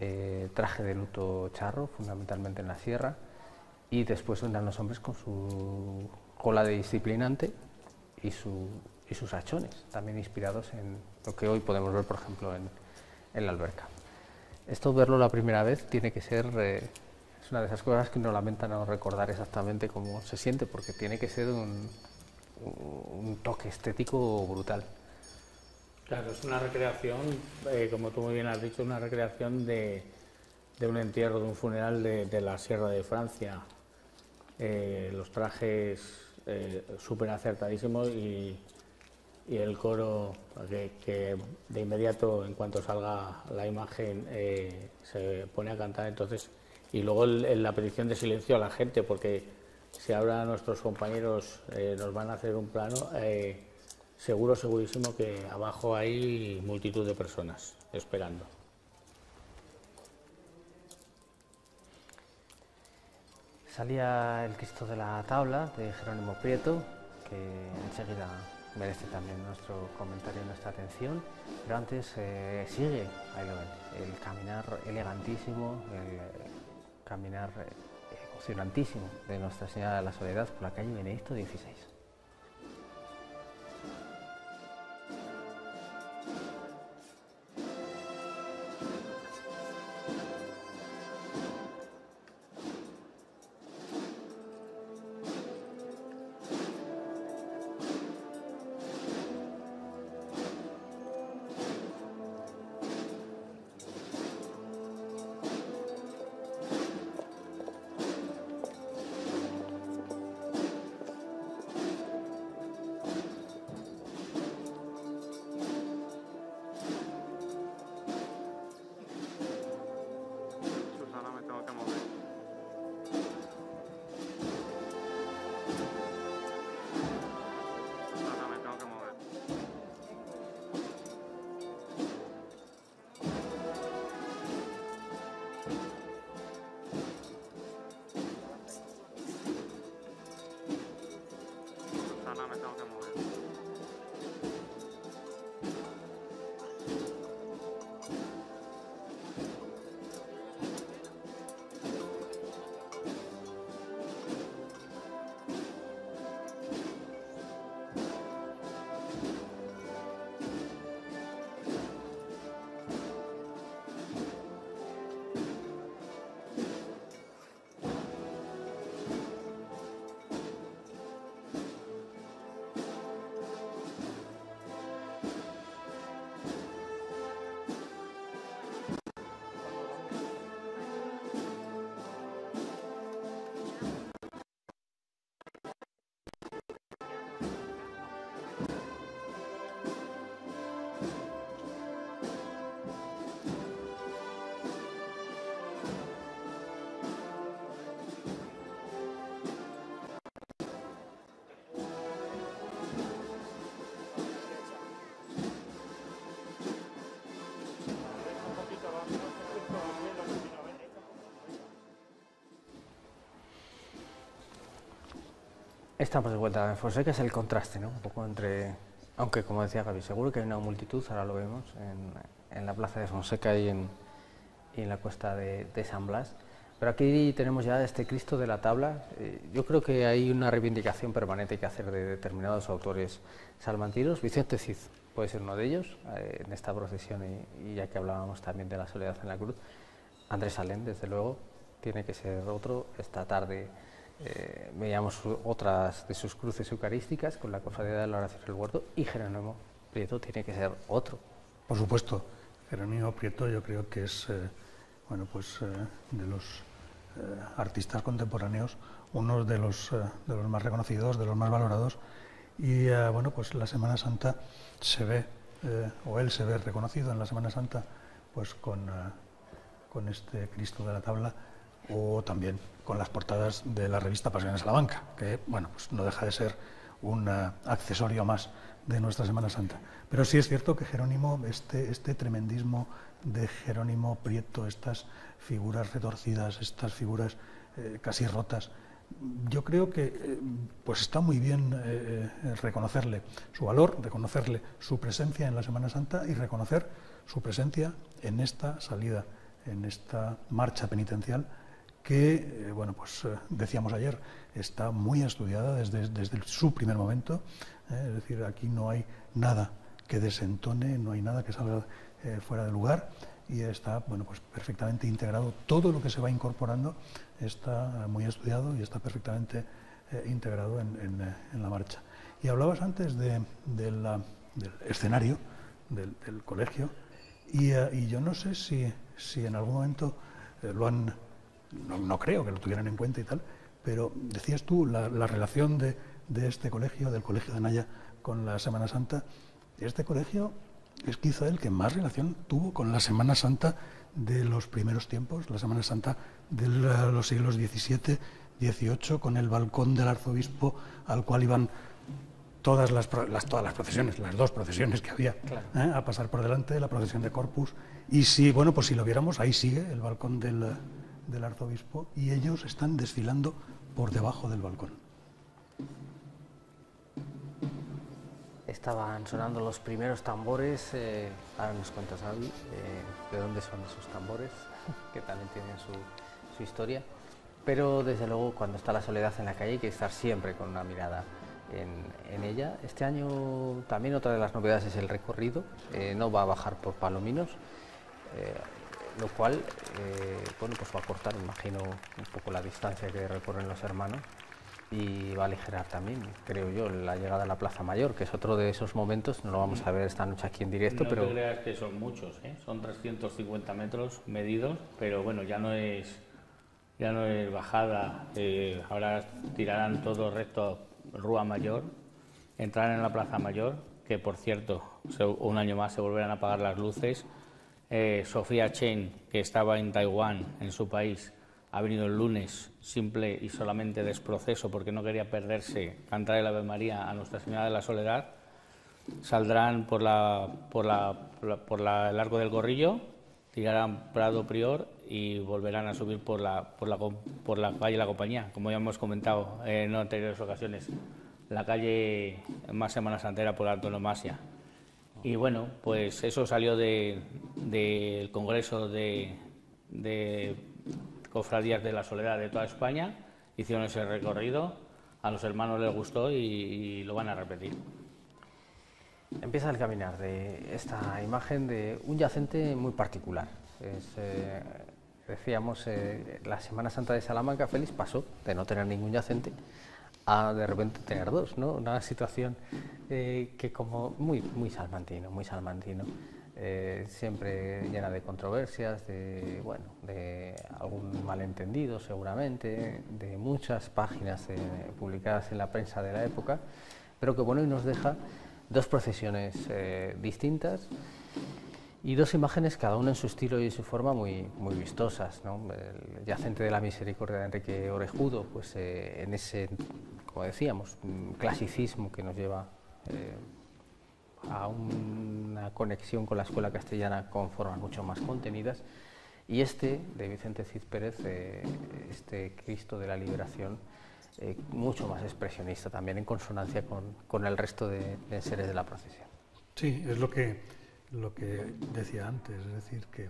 eh, traje de luto charro, fundamentalmente en la sierra, y después vendrán los hombres con su cola de disciplinante y, su, y sus hachones, también inspirados en lo que hoy podemos ver, por ejemplo, en, en la alberca. Esto, verlo la primera vez, tiene que ser, eh, es una de esas cosas que uno lamenta no recordar exactamente cómo se siente, porque tiene que ser un, un toque estético brutal. Claro, es una recreación, eh, como tú muy bien has dicho, una recreación de, de un entierro, de un funeral de, de la Sierra de Francia. Eh, los trajes eh, súper acertadísimos y, y el coro que, que de inmediato, en cuanto salga la imagen, eh, se pone a cantar. Entonces, y luego el, el, la petición de silencio a la gente, porque si ahora nuestros compañeros eh, nos van a hacer un plano... Eh, Seguro, segurísimo que abajo hay multitud de personas esperando. Salía el Cristo de la Tabla de Jerónimo Prieto, que enseguida merece también nuestro comentario y nuestra atención, pero antes eh, sigue el caminar elegantísimo, el caminar emocionantísimo de Nuestra Señora de la Soledad por la calle Benedicto dieciséis. Estamos de vuelta en Fonseca, es el contraste, ¿no? Un poco entre, aunque como decía Gaby, seguro que hay una multitud, ahora lo vemos, en, en la plaza de Fonseca y en, y en la cuesta de, de San Blas. Pero aquí tenemos ya este Cristo de la Tabla. Eh, yo creo que hay una reivindicación permanente que hacer de determinados autores salmantinos. Vicente Cid puede ser uno de ellos, eh, en esta procesión, y, y ya que hablábamos también de la soledad en la cruz. Andrés Alén, desde luego, tiene que ser otro. Esta tarde Eh, veíamos otras de sus cruces eucarísticas con la cofradía de la Oración en el Huerto, y Jerónimo Prieto tiene que ser otro. Por supuesto, Jerónimo Prieto yo creo que es eh, bueno, pues, eh, de los eh, artistas contemporáneos, uno de los, eh, de los más reconocidos, de los más valorados, y eh, bueno, pues la Semana Santa se ve, eh, o él se ve reconocido en la Semana Santa, pues con, eh, con este Cristo de la Tabla, o también con las portadas de la revista Pasión en Salamanca, que bueno, pues no deja de ser un uh, accesorio más de nuestra Semana Santa. Pero sí es cierto que Jerónimo, este, este tremendismo de Jerónimo Prieto, estas figuras retorcidas, estas figuras eh, casi rotas, yo creo que eh, pues está muy bien eh, eh, reconocerle su valor, reconocerle su presencia en la Semana Santa y reconocer su presencia en esta salida, en esta marcha penitencial, que, eh, bueno, pues eh, decíamos ayer, está muy estudiada desde, desde su primer momento, eh, es decir, aquí no hay nada que desentone, no hay nada que salga eh, fuera de lugar, y está, bueno, pues perfectamente integrado, todo lo que se va incorporando está eh, muy estudiado y está perfectamente eh, integrado en, en, en la marcha. Y hablabas antes de, de la, del escenario, del, del colegio, y, uh, y yo no sé si, si en algún momento eh, lo han... No, no creo que lo tuvieran en cuenta y tal, pero decías tú la, la relación de, de este colegio, del Colegio de Anaya, con la Semana Santa. Este colegio es quizá el que más relación tuvo con la Semana Santa de los primeros tiempos, la Semana Santa de los siglos diecisiete, dieciocho, con el balcón del arzobispo al cual iban todas las, las, todas las procesiones, las dos procesiones que había, claro, ¿eh? a pasar por delante, la procesión de Corpus. Y si, bueno, pues si lo viéramos, ahí sigue el balcón del, del arzobispo y ellos están desfilando por debajo del balcón. Estaban sonando los primeros tambores, eh, ahora nos cuentas, Avi, eh, de dónde son esos tambores, que también tienen su, su historia, pero desde luego cuando está la soledad en la calle hay que estar siempre con una mirada en, en ella. Este año también otra de las novedades es el recorrido, eh, no va a bajar por Palominos, eh, lo cual eh, bueno, pues va a cortar, imagino, un poco la distancia que recorren los hermanos, y va a aligerar también, creo yo, la llegada a la Plaza Mayor, que es otro de esos momentos. No lo vamos a ver esta noche aquí en directo, no pero... No te creas que son muchos, ¿eh? Son trescientos cincuenta metros medidos, pero bueno, ya no es, ya no es bajada, eh, ahora tirarán todo recto Rúa Mayor, entrarán en la Plaza Mayor, que por cierto, se, un año más se volverán a apagar las luces. Eh, Sofía Chen, que estaba en Taiwán, en su país, ha venido el lunes simple y solamente desproceso porque no quería perderse cantar el Ave María a Nuestra Señora de la Soledad. Saldrán por, la, por, la, por, la, por la, el Arco del Gorrillo, tirarán Prado Prior y volverán a subir por la, por la, por la calle La Compañía, como ya hemos comentado en anteriores ocasiones, la calle más Semana Santera por antonomasia. Y bueno, pues eso salió del de, de Congreso de... de Cofradías de la Soledad de toda España, hicieron ese recorrido, a los hermanos les gustó y, y lo van a repetir. Empieza el caminar de esta imagen de un yacente muy particular. Es, eh, decíamos, eh, la Semana Santa de Salamanca, Félix, pasó de no tener ningún yacente a de repente tener dos, ¿no? Una situación eh, que como muy, muy salmantino, muy salmantino. Eh, siempre llena de controversias, de, bueno, de algún malentendido seguramente, de muchas páginas eh, publicadas en la prensa de la época, pero que bueno, hoy nos deja dos procesiones eh, distintas y dos imágenes, cada una en su estilo y su forma, muy, muy vistosas, ¿no? El yacente de la Misericordia de Enrique Orejudo, pues eh, en ese, como decíamos, clasicismo que nos lleva... Eh, a una conexión con la escuela castellana con formas mucho más contenidas, y este de Vicente Cid Pérez, eh, este Cristo de la Liberación, eh, mucho más expresionista también, en consonancia con, con el resto de, de seres de la procesión. Sí, es lo que, lo que decía antes, es decir, que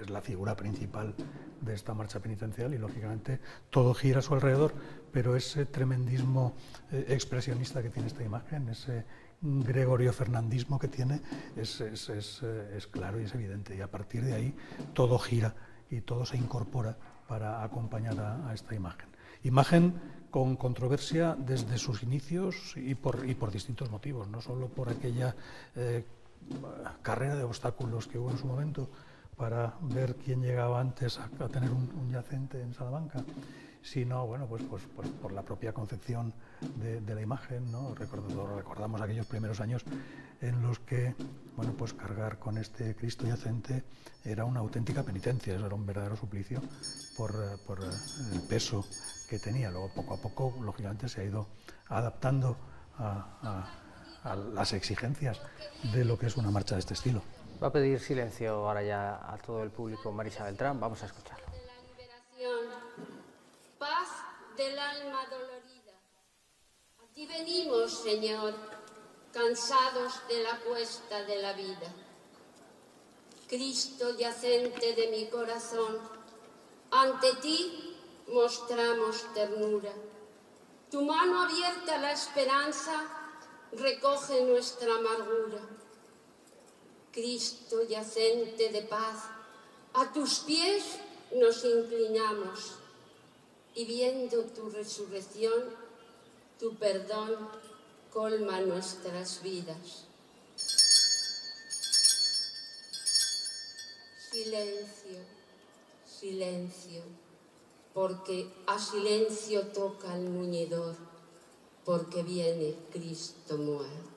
es la figura principal de esta marcha penitencial y lógicamente todo gira a su alrededor, pero ese tremendismo eh, expresionista que tiene esta imagen, ese Gregorio Fernandismo que tiene es, es, es, es claro y es evidente, y a partir de ahí todo gira y todo se incorpora para acompañar a, a esta imagen. Imagen con controversia desde sus inicios y por, y por distintos motivos, no solo por aquella eh, carrera de obstáculos que hubo en su momento para ver quién llegaba antes a, a tener un, un yacente en Salamanca, sino bueno, pues, pues, pues por la propia concepción de, de la imagen, ¿no? Recordado, recordamos aquellos primeros años en los que bueno, pues cargar con este Cristo yacente era una auténtica penitencia, era un verdadero suplicio por, por el peso que tenía. Luego poco a poco, lógicamente, se ha ido adaptando a, a, a las exigencias de lo que es una marcha de este estilo. Va a pedir silencio ahora ya a todo el público Marisa Beltrán, vamos a escucharlo. Paz del alma dolorida. A ti venimos, Señor, cansados de la cuesta de la vida. Cristo yacente de mi corazón, ante ti mostramos ternura. Tu mano abierta a la esperanza recoge nuestra amargura. Cristo yacente de paz, a tus pies nos inclinamos. Y viendo tu resurrección, tu perdón, colma nuestras vidas. Silencio, silencio, porque a silencio toca el muñidor, porque viene Cristo muerto.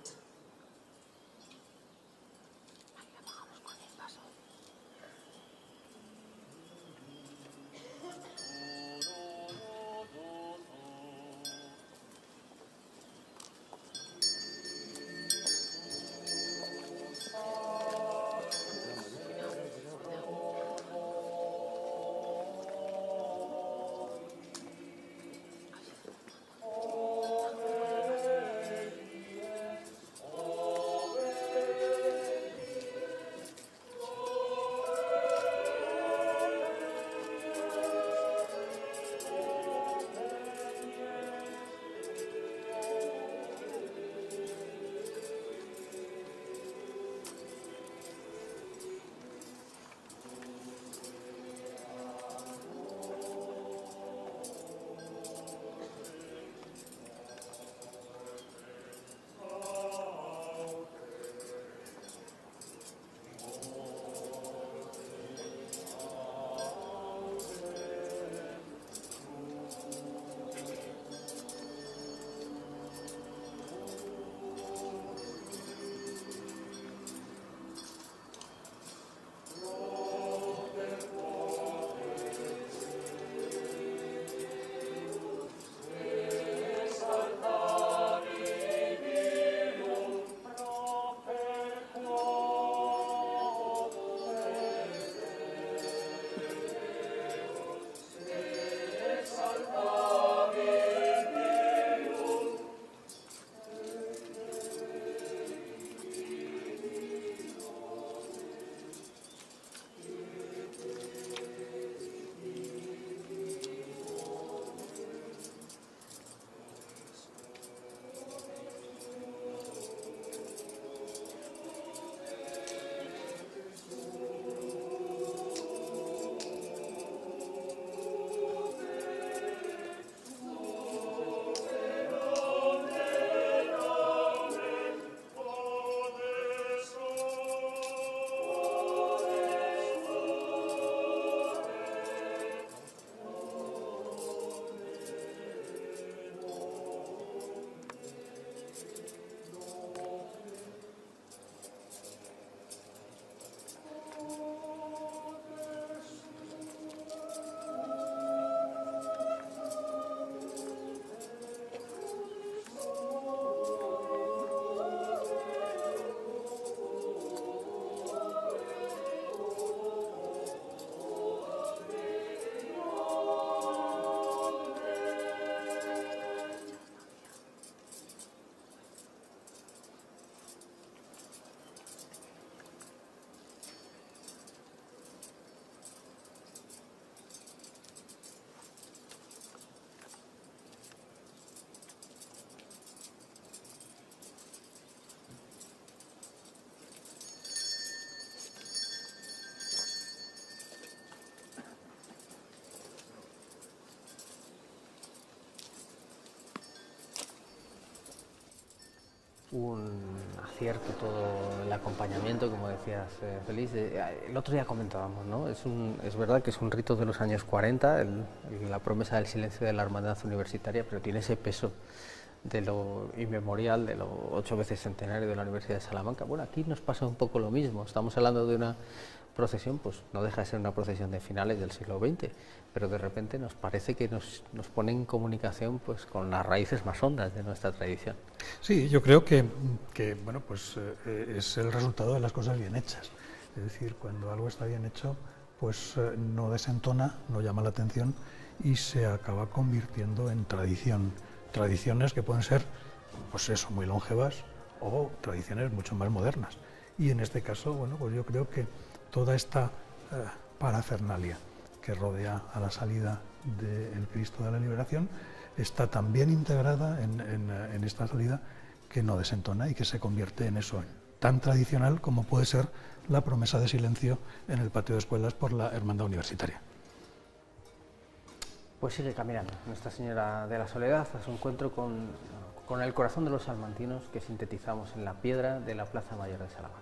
Un acierto todo el acompañamiento, como decías, eh, Félix. Eh, el otro día comentábamos, ¿no? Es, un, es verdad que es un rito de los años cuarenta, el, el, la promesa del silencio de la Hermandad Universitaria, pero tiene ese peso de lo inmemorial, de lo ocho veces centenario de la Universidad de Salamanca. Bueno, aquí nos pasa un poco lo mismo. Estamos hablando de una procesión, pues no deja de ser una procesión de finales del siglo veinte, pero de repente nos parece que nos, nos pone en comunicación pues con las raíces más hondas de nuestra tradición. Sí, yo creo que, que bueno, pues eh, es el resultado de las cosas bien hechas. Es decir, cuando algo está bien hecho, pues eh, no desentona, no llama la atención y se acaba convirtiendo en tradición. Tradiciones que pueden ser, pues eso, muy longevas o tradiciones mucho más modernas. Y en este caso, bueno, pues yo creo que toda esta eh, parafernalia que rodea a la salida del Cristo de la Liberación está tan bien integrada en, en, en esta salida que no desentona y que se convierte en eso, tan tradicional como puede ser la promesa de silencio en el patio de escuelas por la Hermandad Universitaria. Pues sigue caminando Nuestra Señora de la Soledad a su encuentro con, con el corazón de los salmantinos que sintetizamos en la piedra de la Plaza Mayor de Salamanca.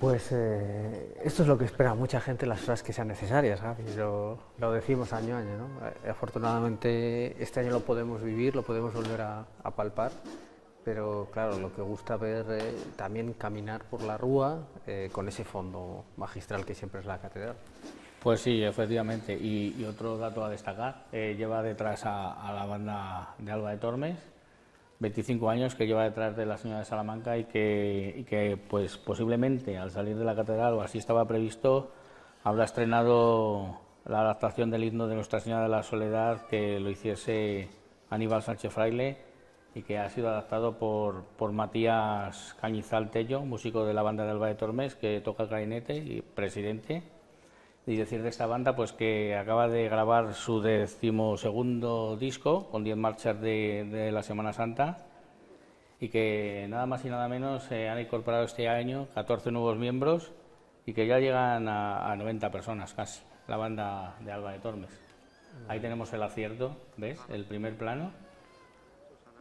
Pues eh, esto es lo que espera mucha gente, las horas que sean necesarias, Gaby, lo, lo decimos año a año, ¿no? Afortunadamente este año lo podemos vivir, lo podemos volver a, a palpar, pero claro, lo que gusta ver eh, también caminar por la rúa eh, con ese fondo magistral que siempre es la catedral. Pues sí, efectivamente, y, y otro dato a destacar, eh, lleva detrás a, a la banda de Alba de Tormes, veinticinco años que lleva detrás de la Señora de Salamanca y que, y que pues posiblemente al salir de la catedral, o así estaba previsto, habrá estrenado la adaptación del himno de Nuestra Señora de la Soledad que lo hiciese Aníbal Sánchez Fraile y que ha sido adaptado por, por Matías Cañizal Tello, músico de la banda de Alba de Tormes, que toca el clarinete y presidente. Y decir de esta banda pues que acaba de grabar su decimosegundo disco con diez marchas de, de la Semana Santa y que nada más y nada menos eh, han incorporado este año catorce nuevos miembros y que ya llegan a, a noventa personas casi, la banda de Alba de Tormes. Ahí tenemos el acierto, ¿ves? El primer plano.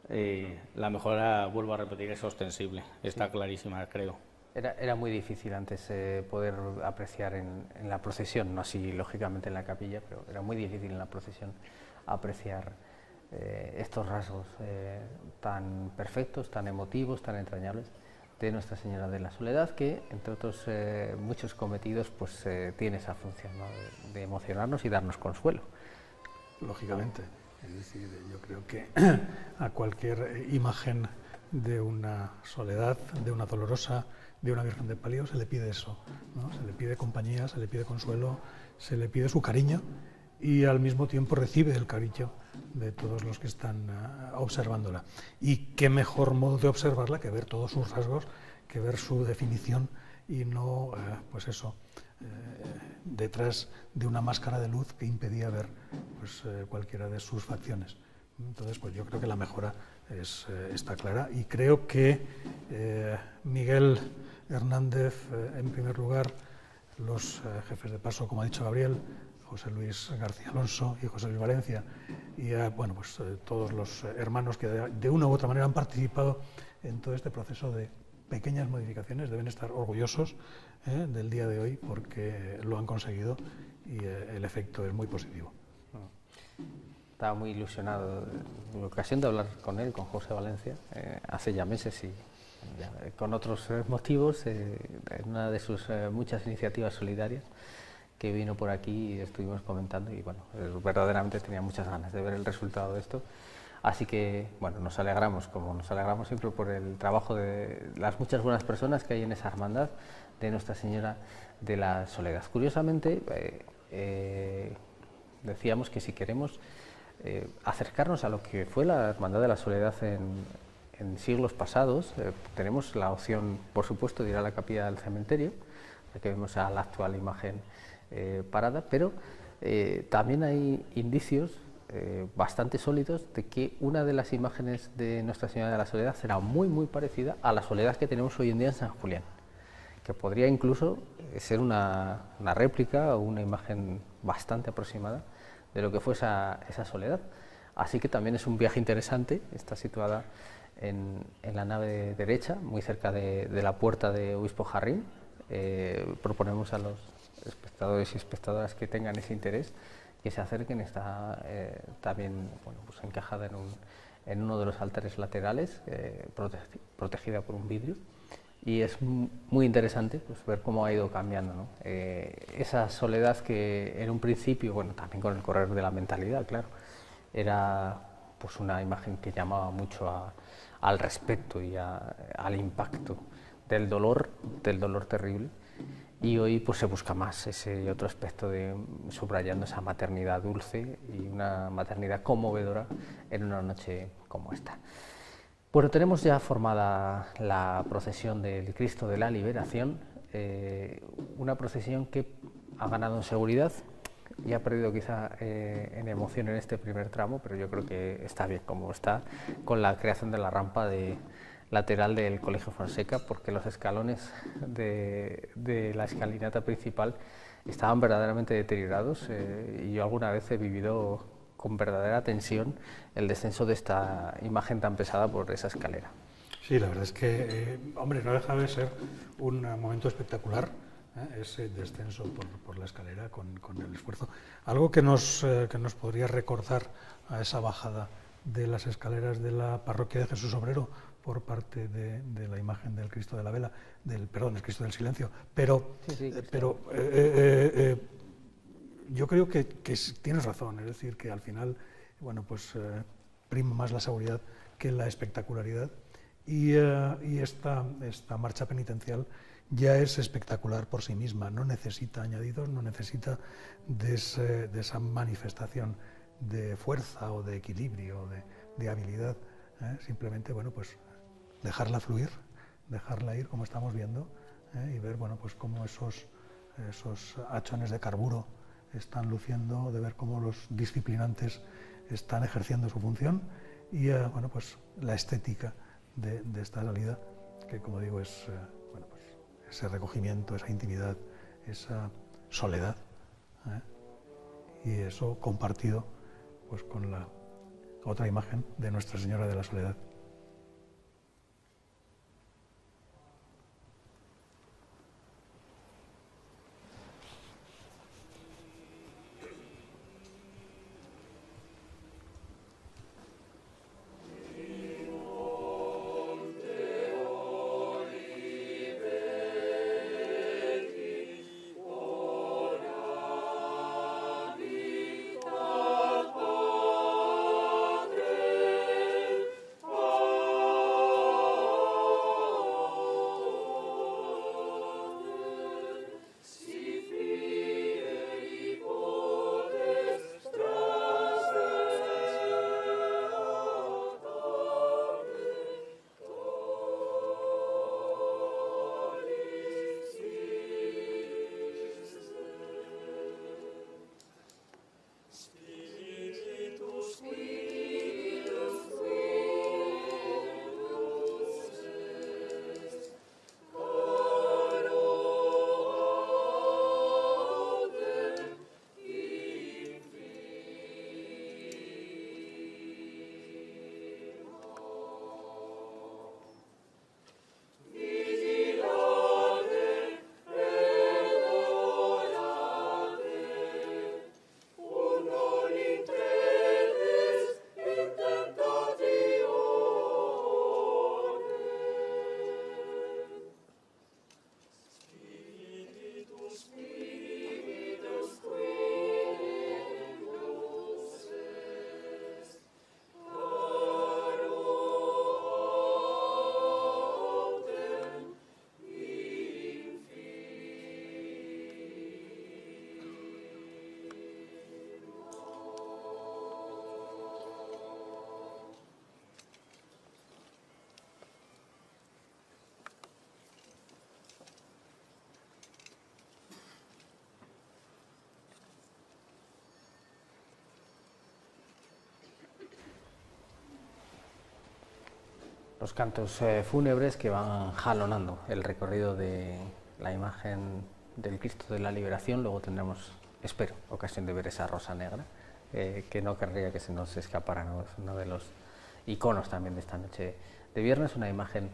Eh, la mejora, vuelvo a repetir, es ostensible, está clarísima, creo. Era, era muy difícil antes eh, poder apreciar en, en la procesión, no así lógicamente en la capilla, pero era muy difícil en la procesión apreciar eh, estos rasgos eh, tan perfectos, tan emotivos, tan entrañables de Nuestra Señora de la Soledad, que entre otros eh, muchos cometidos pues eh, tiene esa función, ¿no? de, de emocionarnos y darnos consuelo. Lógicamente, es decir, yo creo que a cualquier imagen de una soledad, de una dolorosa, de una Virgen de Palio, se le pide eso, ¿no? Se le pide compañía, se le pide consuelo, se le pide su cariño y al mismo tiempo recibe el cariño de todos los que están uh, observándola. Y qué mejor modo de observarla que ver todos sus rasgos, que ver su definición y no, uh, pues eso, uh, detrás de una máscara de luz que impedía ver pues, uh, cualquiera de sus facciones. Entonces, pues yo creo que la mejora es, eh, está clara y creo que eh, Miguel Hernández, eh, en primer lugar, los eh, jefes de paso, como ha dicho Gabriel, José Luis García Alonso y José Luis Valencia, y eh, bueno, pues, eh, todos los hermanos que de, de una u otra manera han participado en todo este proceso de pequeñas modificaciones, deben estar orgullosos eh, del día de hoy porque lo han conseguido y eh, el efecto es muy positivo. Estaba muy ilusionado, tuve ocasión de hablar con él, con José Valencia, eh, hace ya meses y ya, con otros eh, motivos, eh, en una de sus eh, muchas iniciativas solidarias que vino por aquí y estuvimos comentando y bueno, eh, verdaderamente tenía muchas ganas de ver el resultado de esto. Así que, bueno, nos alegramos, como nos alegramos siempre por el trabajo de las muchas buenas personas que hay en esa hermandad de Nuestra Señora de la Soledad. Curiosamente, eh, eh, decíamos que si queremos Eh, acercarnos a lo que fue la Hermandad de la Soledad en, en siglos pasados, eh, tenemos la opción, por supuesto, de ir a la capilla del cementerio, ya que vemos a la actual imagen eh, parada, pero eh, también hay indicios eh, bastante sólidos de que una de las imágenes de Nuestra Señora de la Soledad será muy, muy parecida a la Soledad que tenemos hoy en día en San Julián, que podría incluso ser una, una réplica o una imagen bastante aproximada de lo que fue esa, esa soledad. Así que también es un viaje interesante, está situada en, en la nave derecha, muy cerca de, de la puerta de Obispo Jarrín. Eh, proponemos a los espectadores y espectadoras que tengan ese interés que se acerquen, está eh, también bueno, pues encajada en, un, en uno de los altares laterales, eh, prote- protegida por un vidrio, y es muy interesante pues, ver cómo ha ido cambiando, ¿no? Eh, esa soledad que en un principio, bueno, también con el correr de la mentalidad, claro, era pues, una imagen que llamaba mucho a, al respeto y a, al impacto del dolor, del dolor terrible, y hoy pues, se busca más ese otro aspecto de subrayando esa maternidad dulce y una maternidad conmovedora en una noche como esta. Bueno, tenemos ya formada la procesión del Cristo de la Liberación, eh, una procesión que ha ganado en seguridad y ha perdido quizá eh, en emoción en este primer tramo, pero yo creo que está bien como está, con la creación de la rampa de, lateral del Colegio Fonseca, porque los escalones de, de la escalinata principal estaban verdaderamente deteriorados eh, y yo alguna vez he vivido con verdadera tensión el descenso de esta imagen tan pesada por esa escalera. Sí, la verdad es que, eh, hombre, no deja de ser un momento espectacular ¿eh? ese descenso por, por la escalera con, con el esfuerzo. Algo que nos, eh, que nos podría recordar a esa bajada de las escaleras de la parroquia de Jesús Obrero por parte de, de la imagen del Cristo de la Vela, del, perdón, el Cristo del Silencio, pero... Sí, sí, Cristo. pero eh, eh, eh, eh, Yo creo que, que tienes razón, es decir, que al final, bueno, pues eh, prima más la seguridad que la espectacularidad y, eh, y esta, esta marcha penitencial ya es espectacular por sí misma, no necesita añadidos, no necesita de, ese, de esa manifestación de fuerza o de equilibrio o de, de habilidad, ¿eh? Simplemente, bueno, pues dejarla fluir, dejarla ir como estamos viendo ¿eh? y ver, bueno, pues cómo esos, esos hachones de carburo están luciendo, de ver cómo los disciplinantes están ejerciendo su función y eh, bueno, pues, la estética de, de esta salida, que como digo es eh, bueno, pues, ese recogimiento, esa intimidad, esa soledad ¿eh? y eso compartido pues, con la otra imagen de Nuestra Señora de la Soledad. Los cantos eh, fúnebres que van jalonando el recorrido de la imagen del Cristo de la Liberación. Luego tendremos, espero, ocasión de ver esa rosa negra, eh, que no querría que se nos escapara, ¿no? Es uno de los iconos también de esta noche de viernes, una imagen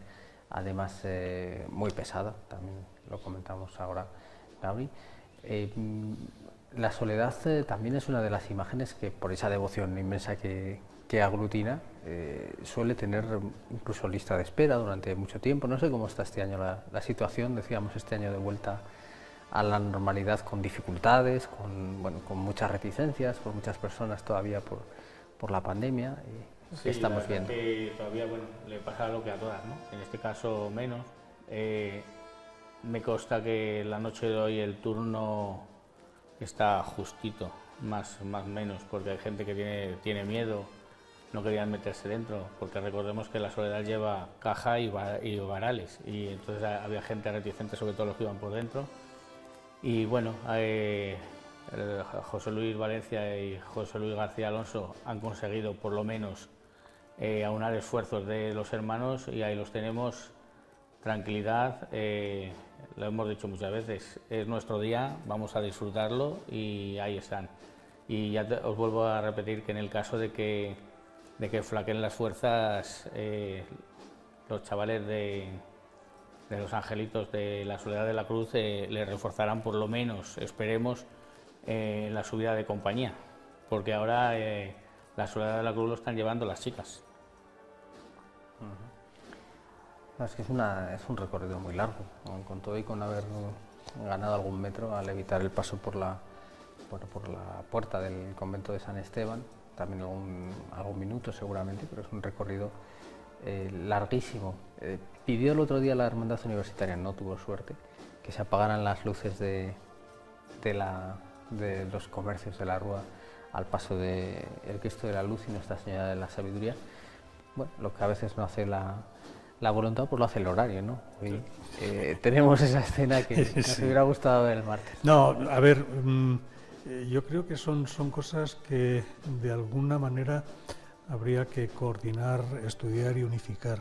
además eh, muy pesada, también lo comentamos ahora, Gaby. Eh, la soledad eh, también es una de las imágenes que, por esa devoción inmensa que que aglutina, eh, suele tener incluso lista de espera durante mucho tiempo. No sé cómo está este año la, la situación, decíamos este año de vuelta a la normalidad con dificultades, con, bueno, con muchas reticencias, por muchas personas todavía por, por la pandemia. Y sí, estamos viendo que todavía, bueno, le pasa lo que a todas, ¿no? En este caso menos. Eh, me consta que la noche de hoy el turno está justito, más más menos, porque hay gente que tiene, tiene miedo, no querían meterse dentro, porque recordemos que la Soledad lleva caja y, bar, y varales, y entonces había gente reticente, sobre todo los que iban por dentro. Y bueno, eh, José Luis Valencia y José Luis García Alonso han conseguido por lo menos eh, aunar esfuerzos de los hermanos, y ahí los tenemos. Tranquilidad, eh, lo hemos dicho muchas veces, es nuestro día, vamos a disfrutarlo y ahí están. Y ya te, os vuelvo a repetir que en el caso de que, de que flaqueen las fuerzas, eh, los chavales de, de los angelitos de la Soledad de la Cruz eh, les reforzarán por lo menos, esperemos, eh, la subida de compañía, porque ahora eh, la Soledad de la Cruz lo están llevando las chicas. Uh-huh. No, es que es, una, es un recorrido muy largo, con todo y con haber ganado algún metro al evitar el paso por la, por, por la puerta del convento de San Esteban, también algún, algún minuto seguramente, pero es un recorrido eh, larguísimo. Eh, pidió el otro día la Hermandad Universitaria, no tuvo suerte, que se apagaran las luces de, de, la, de los comercios de la Rúa al paso de el Cristo de la Luz y Nuestra Señora de la Sabiduría. Bueno, lo que a veces no hace la... La voluntad pues lo hace el horario, ¿no? Hoy, eh, tenemos esa escena que nos sí. hubiera gustado ver el martes. No, a ver, mmm, yo creo que son, son cosas que de alguna manera habría que coordinar, estudiar y unificar,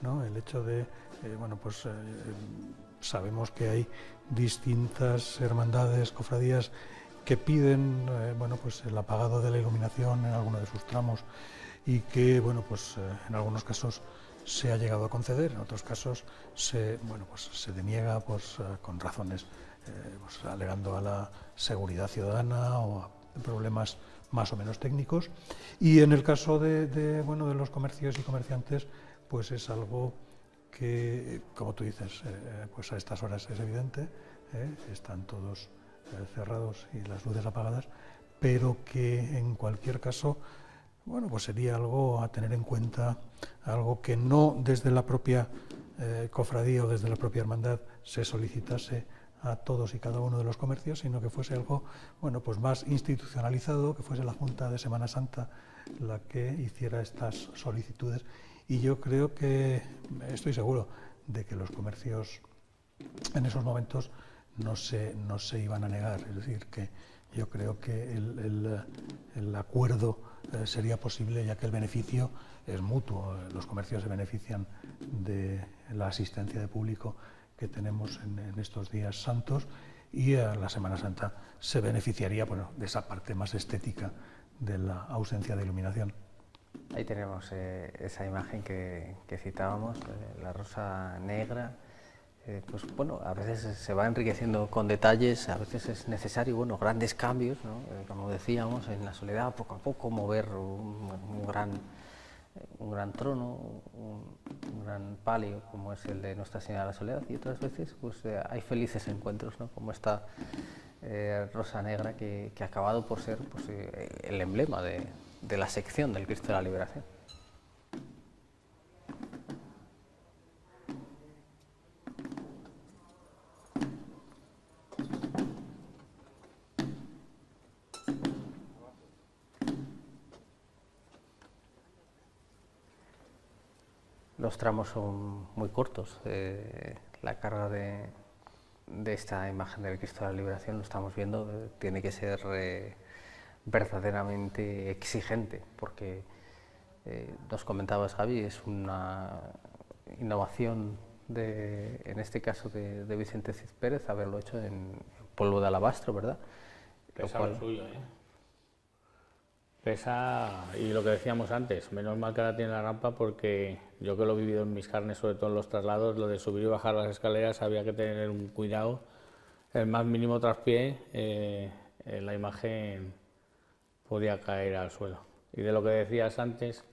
¿no? El hecho de, eh, bueno, pues eh, sabemos que hay distintas hermandades, cofradías, que piden, eh, bueno, pues el apagado de la iluminación en alguno de sus tramos y que, bueno, pues eh, en algunos casos se ha llegado a conceder, en otros casos se, bueno, pues se deniega pues, con razones, eh, pues, alegando a la seguridad ciudadana o a problemas más o menos técnicos. Y en el caso de, de, bueno, de los comercios y comerciantes, pues es algo que, como tú dices, eh, pues a estas horas es evidente, eh, están todos eh, cerrados y las luces apagadas, pero que en cualquier caso, bueno, pues sería algo a tener en cuenta, algo que no desde la propia eh, cofradía o desde la propia hermandad se solicitase a todos y cada uno de los comercios, sino que fuese algo, bueno, pues más institucionalizado, que fuese la Junta de Semana Santa la que hiciera estas solicitudes. Y yo creo que, estoy seguro de que los comercios en esos momentos no se, no se iban a negar, es decir, que yo creo que el, el, el acuerdo eh, sería posible, ya que el beneficio es mutuo. Los comercios se benefician de la asistencia de público que tenemos en, en estos días santos y a la Semana Santa se beneficiaría, bueno, de esa parte más estética de la ausencia de iluminación. Ahí tenemos eh, esa imagen que, que citábamos, eh, la rosa negra. Eh, pues bueno, a veces se va enriqueciendo con detalles, a veces es necesario, bueno, grandes cambios, ¿no? Eh, como decíamos, en la Soledad, poco a poco, mover un, un, gran, un gran trono, un, un gran palio, como es el de Nuestra Señora de la Soledad, y otras veces pues eh, hay felices encuentros, ¿no? Como esta eh, rosa negra que, que ha acabado por ser pues, eh, el emblema de, de la sección del Cristo de la Liberación. Los tramos son muy cortos, eh, la carga de, de esta imagen del Cristo de la Liberación, lo estamos viendo, eh, tiene que ser eh, verdaderamente exigente, porque eh, nos comentabas, Gaby, es una innovación, de, en este caso de, de Vicente Cid Pérez, haberlo hecho en polvo de alabastro, ¿verdad? Pesa lo suyo, ¿eh? Pesa, y lo que decíamos antes, menos mal que ahora tiene la rampa, porque yo que lo he vivido en mis carnes, sobre todo en los traslados, lo de subir y bajar las escaleras, había que tener un cuidado, el más mínimo traspié, eh, la imagen podía caer al suelo. y de lo que decías antes,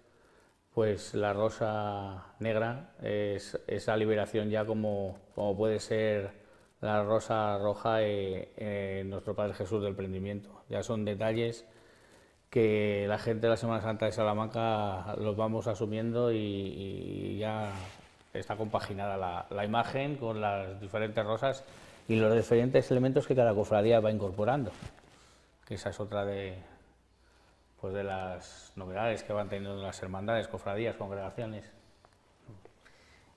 pues la rosa negra es esa liberación ya como, como puede ser la rosa roja en, en nuestro Padre Jesús del Prendimiento. Ya son detalles que la gente de la Semana Santa de Salamanca los vamos asumiendo y, y ya está compaginada la, la imagen con las diferentes rosas y los diferentes elementos que cada cofradía va incorporando, que esa es otra de, pues de las novedades que van teniendo las hermandades, cofradías, congregaciones.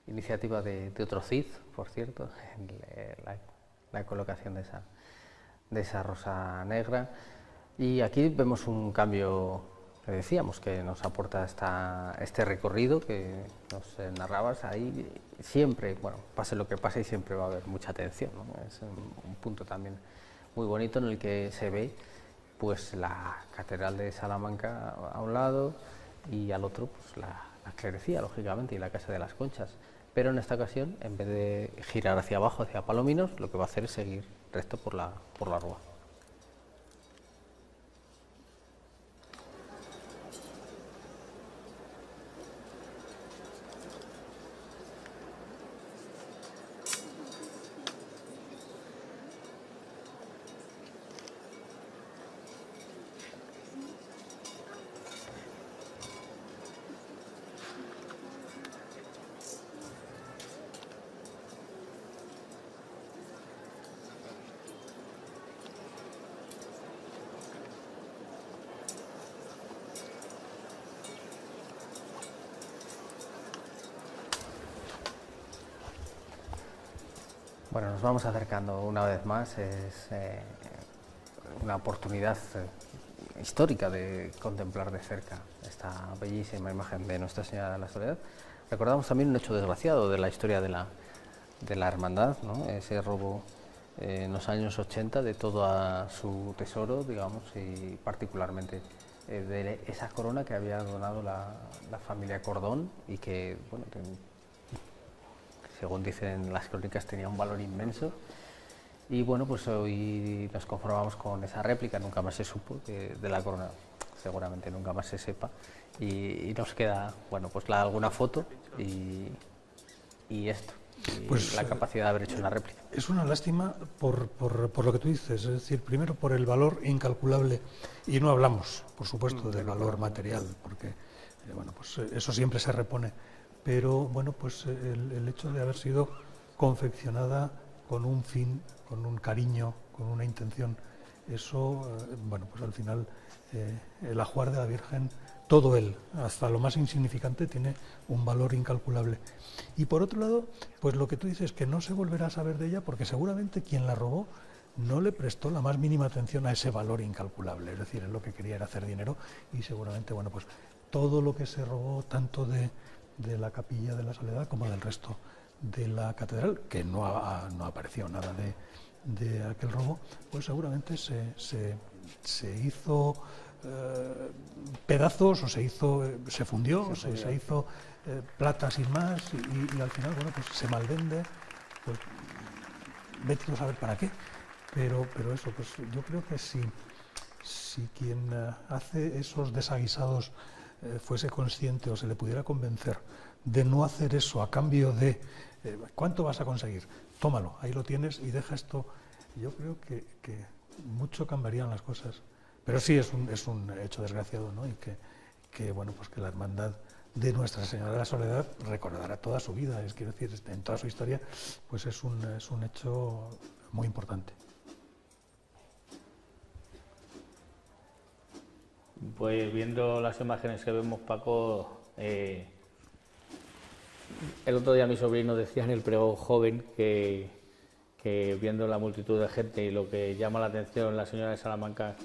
Iniciativa de, de otro Cid, por cierto, la, la colocación de esa, de esa rosa negra. Y aquí vemos un cambio, le decíamos, que nos aporta esta, este recorrido que nos narrabas. Ahí siempre, bueno, pase lo que pase, siempre va a haber mucha atención, ¿no? Es un punto también muy bonito en el que se ve pues la Catedral de Salamanca a un lado y al otro pues la, la clerecía, lógicamente, y la Casa de las Conchas. Pero en esta ocasión, en vez de girar hacia abajo, hacia Palominos, lo que va a hacer es seguir recto por la, por la rúa. Bueno, nos vamos acercando una vez más, es eh, una oportunidad eh, histórica de contemplar de cerca esta bellísima imagen de Nuestra Señora de la Soledad. Recordamos también un hecho desgraciado de la historia de la, de la hermandad, ¿no? Ese robo eh, en los años ochenta de todo su tesoro, digamos, y particularmente eh, de esa corona que había donado la, la familia Cordón y que, bueno, que, según dicen las crónicas, tenía un valor inmenso. Y bueno, pues hoy nos conformamos con esa réplica, nunca más se supo, de, de la corona, seguramente nunca más se sepa. Y, y nos queda, bueno, pues la, alguna foto y, y esto, y pues, la capacidad de haber hecho una réplica. Es una lástima por, por, por lo que tú dices, es decir, primero por el valor incalculable, y no hablamos, por supuesto, no, del valor no, material, porque, eh, bueno, pues eso siempre se repone. Pero bueno, pues el, el hecho de haber sido confeccionada con un fin, con un cariño, con una intención, eso, eh, bueno, pues al final eh, el ajuar de la Virgen, todo él, hasta lo más insignificante, tiene un valor incalculable. Y por otro lado, pues lo que tú dices, que no se volverá a saber de ella, porque seguramente quien la robó no le prestó la más mínima atención a ese valor incalculable, es decir, él lo que quería era hacer dinero y seguramente, bueno, pues todo lo que se robó, tanto de... de la Capilla de la Soledad como del resto de la catedral, que no ha, no ha aparecido nada de, de aquel robo, pues seguramente se, se, se hizo eh, pedazos o se hizo, eh, se fundió, se, se, se hizo eh, plata sin más y, y, y al final, bueno, pues se malvende, pues vete a saber para qué, pero, pero eso, pues yo creo que si, si quien hace esos desaguisados fuese consciente o se le pudiera convencer de no hacer eso a cambio de eh, cuánto vas a conseguir, tómalo, ahí lo tienes y deja esto, yo creo que, que mucho cambiarían las cosas. Pero sí es un, es un hecho desgraciado, ¿no? Y que, que, bueno, pues que la hermandad de Nuestra Señora de la Soledad recordará toda su vida, es quiero decir, en toda su historia, pues es un, es un hecho muy importante. Pues viendo las imágenes que vemos, Paco, eh, el otro día mi sobrino decía en el pregón joven que, que viendo la multitud de gente y lo que llama la atención la señora de Salamanca,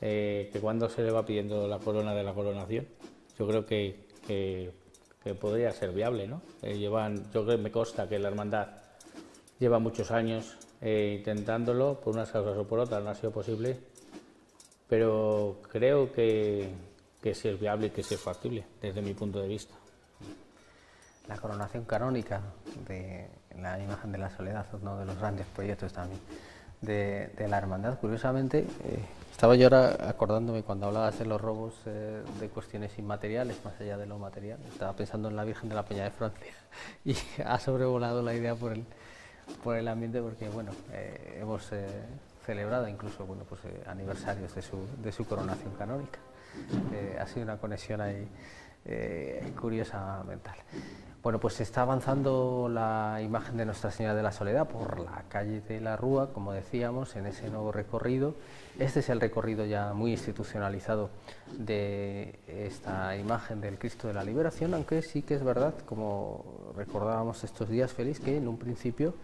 eh, que cuando se le va pidiendo la corona de la coronación, yo creo que, que, que podría ser viable, ¿no? Eh, llevan, yo creo que me consta que la hermandad lleva muchos años eh, intentándolo, por unas causas o por otras no ha sido posible, pero creo que, que sí es viable y que sí es factible, desde mi punto de vista. La coronación canónica de la imagen de la Soledad, uno de los grandes proyectos también de, de la hermandad. Curiosamente, eh, estaba yo ahora acordándome cuando hablabas de los robos eh, de cuestiones inmateriales, más allá de lo material, estaba pensando en la Virgen de la Peña de Francia y ha sobrevolado la idea por el, por el ambiente, porque bueno, eh, hemos eh, celebrado incluso bueno, pues, eh, aniversarios de su, de su coronación canónica. Eh, ha sido una conexión ahí eh, curiosa mental. Bueno, pues está avanzando la imagen de Nuestra Señora de la Soledad por la calle de la Rúa, como decíamos, en ese nuevo recorrido. Este es el recorrido ya muy institucionalizado de esta imagen del Cristo de la Liberación, aunque sí que es verdad, como recordábamos estos días, Félix, que en un principio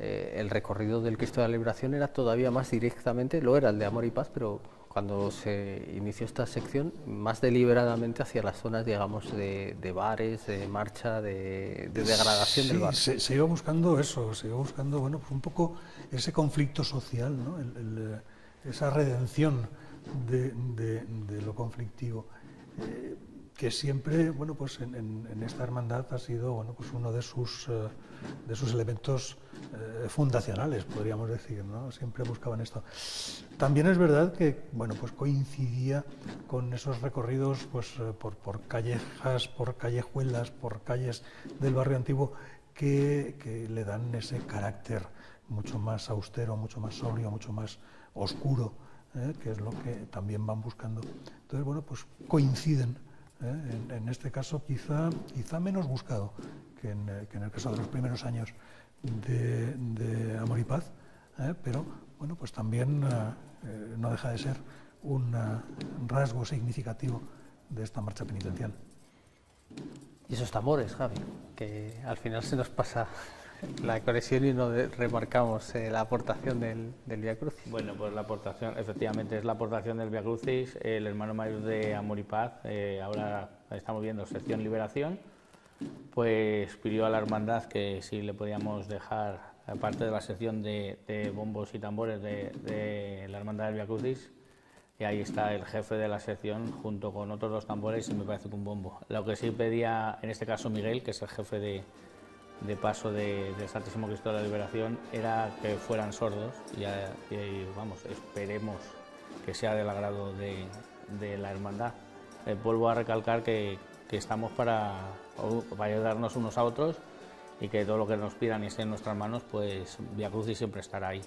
eh, el recorrido del Cristo de la Liberación era todavía más directamente, lo era el de Amor y Paz, pero cuando se inició esta sección, más deliberadamente hacia las zonas, digamos, de, de bares, de marcha, de, de degradación sí, del barrio. Se, se iba buscando eso, se iba buscando, bueno, pues un poco ese conflicto social, ¿no? el, el, esa redención de, de, de lo conflictivo, eh, que siempre, bueno, pues en, en, en esta hermandad ha sido, bueno, pues uno de sus, eh, de sus elementos eh, fundacionales, podríamos decir, ¿no? Siempre buscaban esto. También es verdad que, bueno, pues coincidía con esos recorridos, pues por, por callejas, por callejuelas, por calles del barrio antiguo, que, que le dan ese carácter mucho más austero, mucho más sobrio, mucho más oscuro, ¿eh? Que es lo que también van buscando. Entonces, bueno, pues coinciden. ¿Eh? En, en este caso quizá, quizá menos buscado que en, que en el caso de los primeros años de, de Amor y Paz, ¿eh? Pero bueno, pues también eh, no deja de ser un, uh, un rasgo significativo de esta marcha penitencial. Y esos tambores, Javi, que al final se nos pasa la conexión y no remarcamos eh, la aportación del, del Vía Crucis. Bueno, pues la aportación, efectivamente, es la aportación del Vía Crucis, el hermano mayor de Amor y Paz, eh, ahora estamos viendo sección Liberación, pues pidió a la hermandad que si le podíamos dejar, aparte de la sección de, de bombos y tambores de, de la hermandad del Vía Crucis, y ahí está el jefe de la sección junto con otros dos tambores y me parece que un bombo. Lo que sí pedía, en este caso Miguel, que es el jefe de... de paso del de Santísimo Cristo de la Liberación, era que fueran sordos y, a, y vamos, esperemos que sea del agrado de, de la hermandad. Eh, vuelvo a recalcar que, que estamos para, para ayudarnos unos a otros y que todo lo que nos pidan y esté en nuestras manos, pues Vía Crucis siempre estará ahí.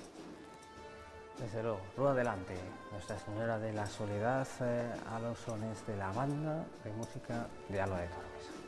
Desde luego, Rúa adelante, Nuestra Señora de la Soledad, eh, a los sones de la banda de música de Alba de Tormes.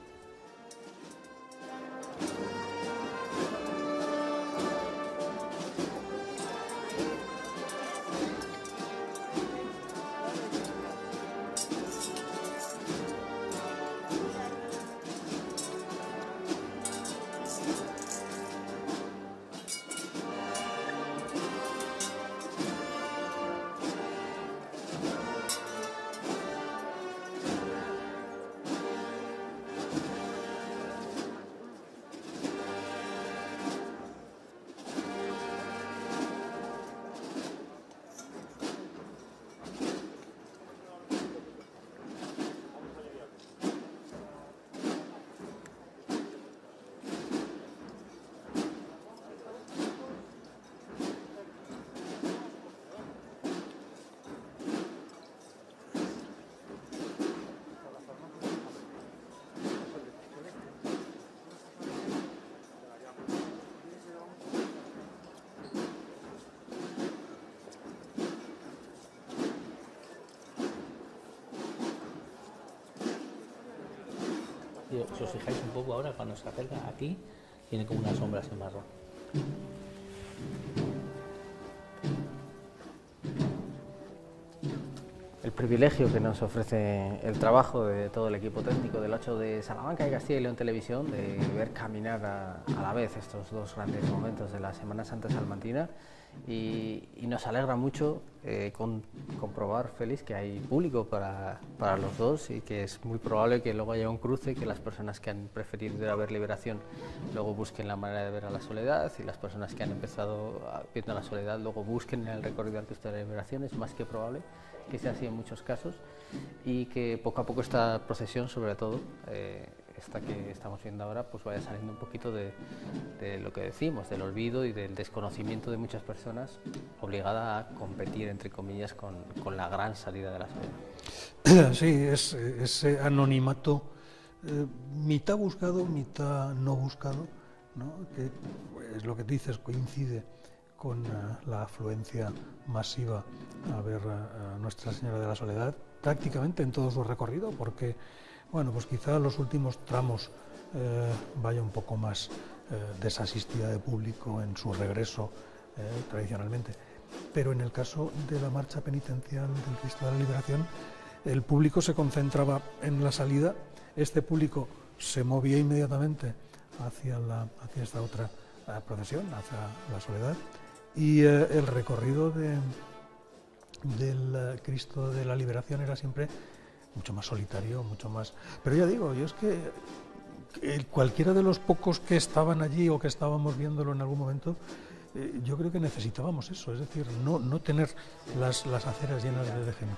Si os fijáis un poco ahora, cuando se acerca aquí, tiene como unas sombras en marrón. El privilegio que nos ofrece el trabajo de todo el equipo técnico del ocho de Salamanca y Castilla y León Televisión, de ver caminar a, a la vez estos dos grandes momentos de la Semana Santa Salmantina. Y, y nos alegra mucho eh, con, comprobar, Félix, que hay público para, para los dos y que es muy probable que luego haya un cruce, que las personas que han preferido ir a ver Liberación luego busquen la manera de ver a la Soledad y las personas que han empezado a, viendo a la Soledad luego busquen el recorrido al Cristo de la Liberación. Es más que probable que sea así en muchos casos y que poco a poco esta procesión, sobre todo, eh, esta que estamos viendo ahora pues vaya saliendo un poquito de, de lo que decimos, del olvido y del desconocimiento de muchas personas, obligada a competir, entre comillas, con, con la gran salida de la soledad. Sí, es, ese anonimato eh, mitad buscado, mitad no buscado, ¿no? Que es lo que dices, coincide con uh, la afluencia masiva a ver a, a Nuestra Señora de la Soledad, prácticamente en todo su recorrido, porque bueno, pues quizá los últimos tramos eh, vaya un poco más eh, desasistida de público en su regreso eh, tradicionalmente. Pero en el caso de la marcha penitencial del Cristo de la Liberación, el público se concentraba en la salida, este público se movía inmediatamente hacia, la, hacia esta otra eh, procesión, hacia la soledad, y eh, el recorrido de, del eh, Cristo de la Liberación era siempre mucho más solitario, mucho más... Pero ya digo, yo es que cualquiera de los pocos que estaban allí o que estábamos viéndolo en algún momento, eh, yo creo que necesitábamos eso, es decir, no, no tener las, las aceras llenas de, de gente.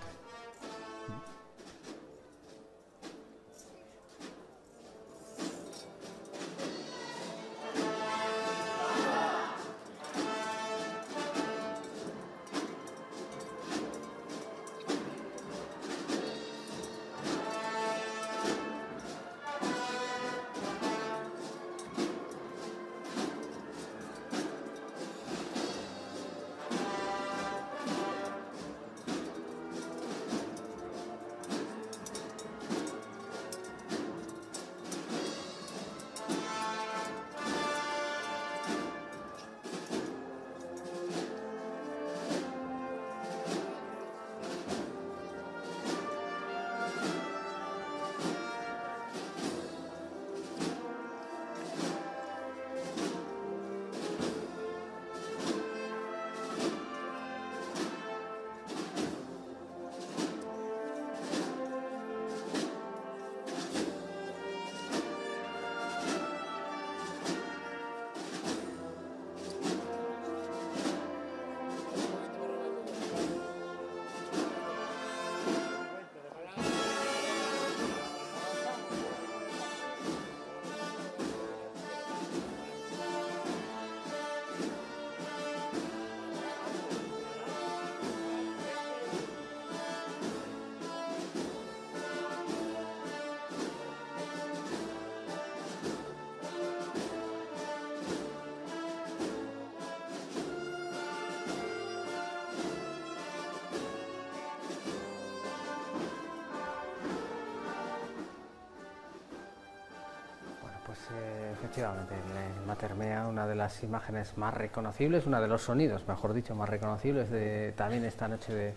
Eh, efectivamente, en Matermea una de las imágenes más reconocibles, uno de los sonidos, mejor dicho, más reconocibles de también esta noche de,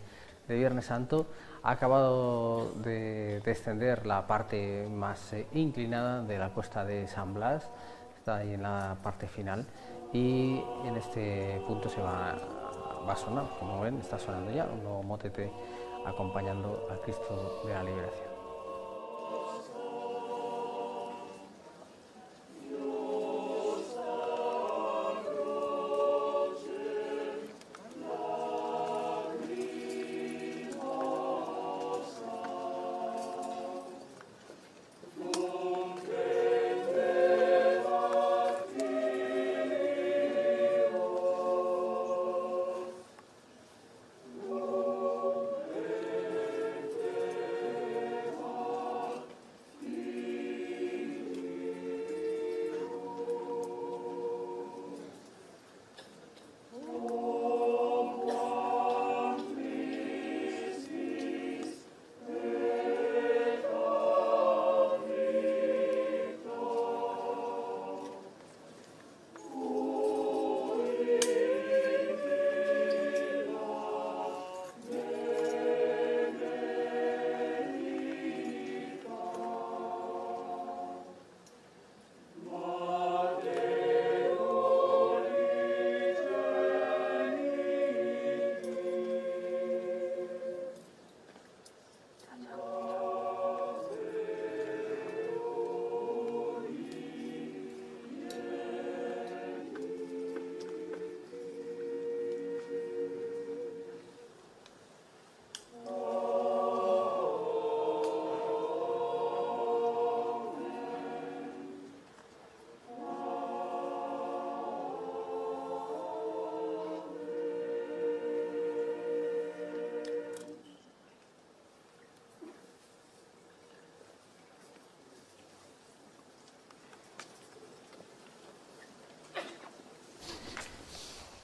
de Viernes Santo, ha acabado de descender la parte más eh, inclinada de la cuesta de San Blas, está ahí en la parte final, y en este punto se va, va a sonar, como ven, está sonando ya un nuevo motete acompañando a Cristo de la Liberación.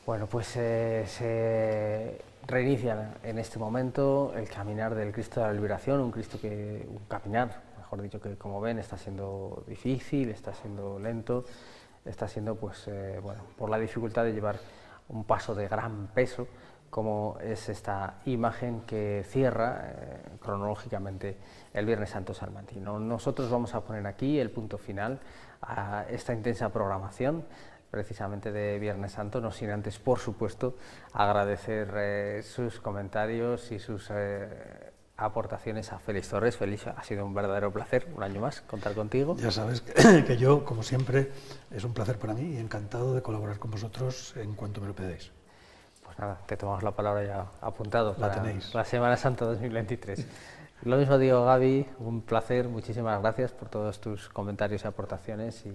Bueno, pues eh, se reinicia en este momento el caminar del Cristo de la Liberación, un Cristo que, un caminar, mejor dicho, que como ven está siendo difícil, está siendo lento, está siendo, pues, eh, bueno, por la dificultad de llevar un paso de gran peso, como es esta imagen que cierra eh, cronológicamente el Viernes Santo salmantino. Nosotros vamos a poner aquí el punto final a esta intensa programación, precisamente de Viernes Santo, no sin antes, por supuesto, agradecer eh, sus comentarios y sus eh, aportaciones a Félix Torres. Félix, ha sido un verdadero placer, un año más, contar contigo. Ya sabes que, que yo, como siempre, es un placer para mí y encantado de colaborar con vosotros en cuanto me lo pedáis. Pues nada, te tomamos la palabra ya apuntado la para tenéis. La Semana Santa dos mil veintitrés. Lo mismo digo, Gaby, un placer, muchísimas gracias por todos tus comentarios y aportaciones y...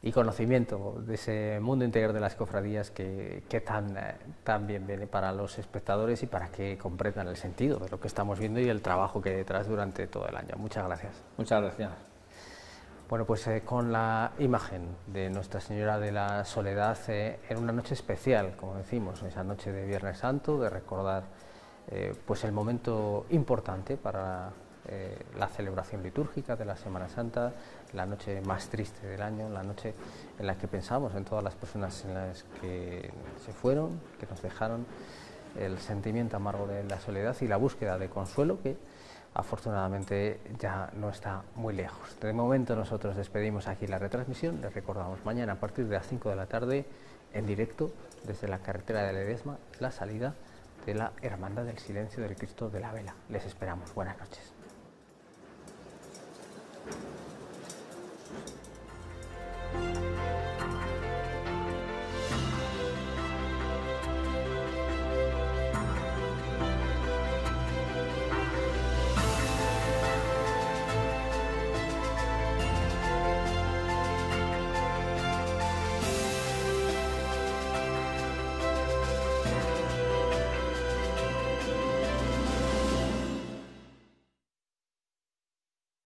y conocimiento de ese mundo interior de las cofradías que, que tan, eh, tan bien viene para los espectadores y para que comprendan el sentido de lo que estamos viendo y el trabajo que hay detrás durante todo el año. Muchas gracias. Muchas gracias. Bueno, pues eh, con la imagen de Nuestra Señora de la Soledad eh, en una noche especial, como decimos, esa noche de Viernes Santo, de recordar eh, pues el momento importante para Eh, la celebración litúrgica de la Semana Santa, la noche más triste del año, la noche en la que pensamos en todas las personas en las que se fueron, que nos dejaron, el sentimiento amargo de la soledad y la búsqueda de consuelo que afortunadamente ya no está muy lejos. De momento nosotros despedimos aquí la retransmisión, les recordamos mañana a partir de las cinco de la tarde en directo desde la carretera de Ledesma, la salida de la Hermandad del Silencio del Cristo de la Vela. Les esperamos. Buenas noches.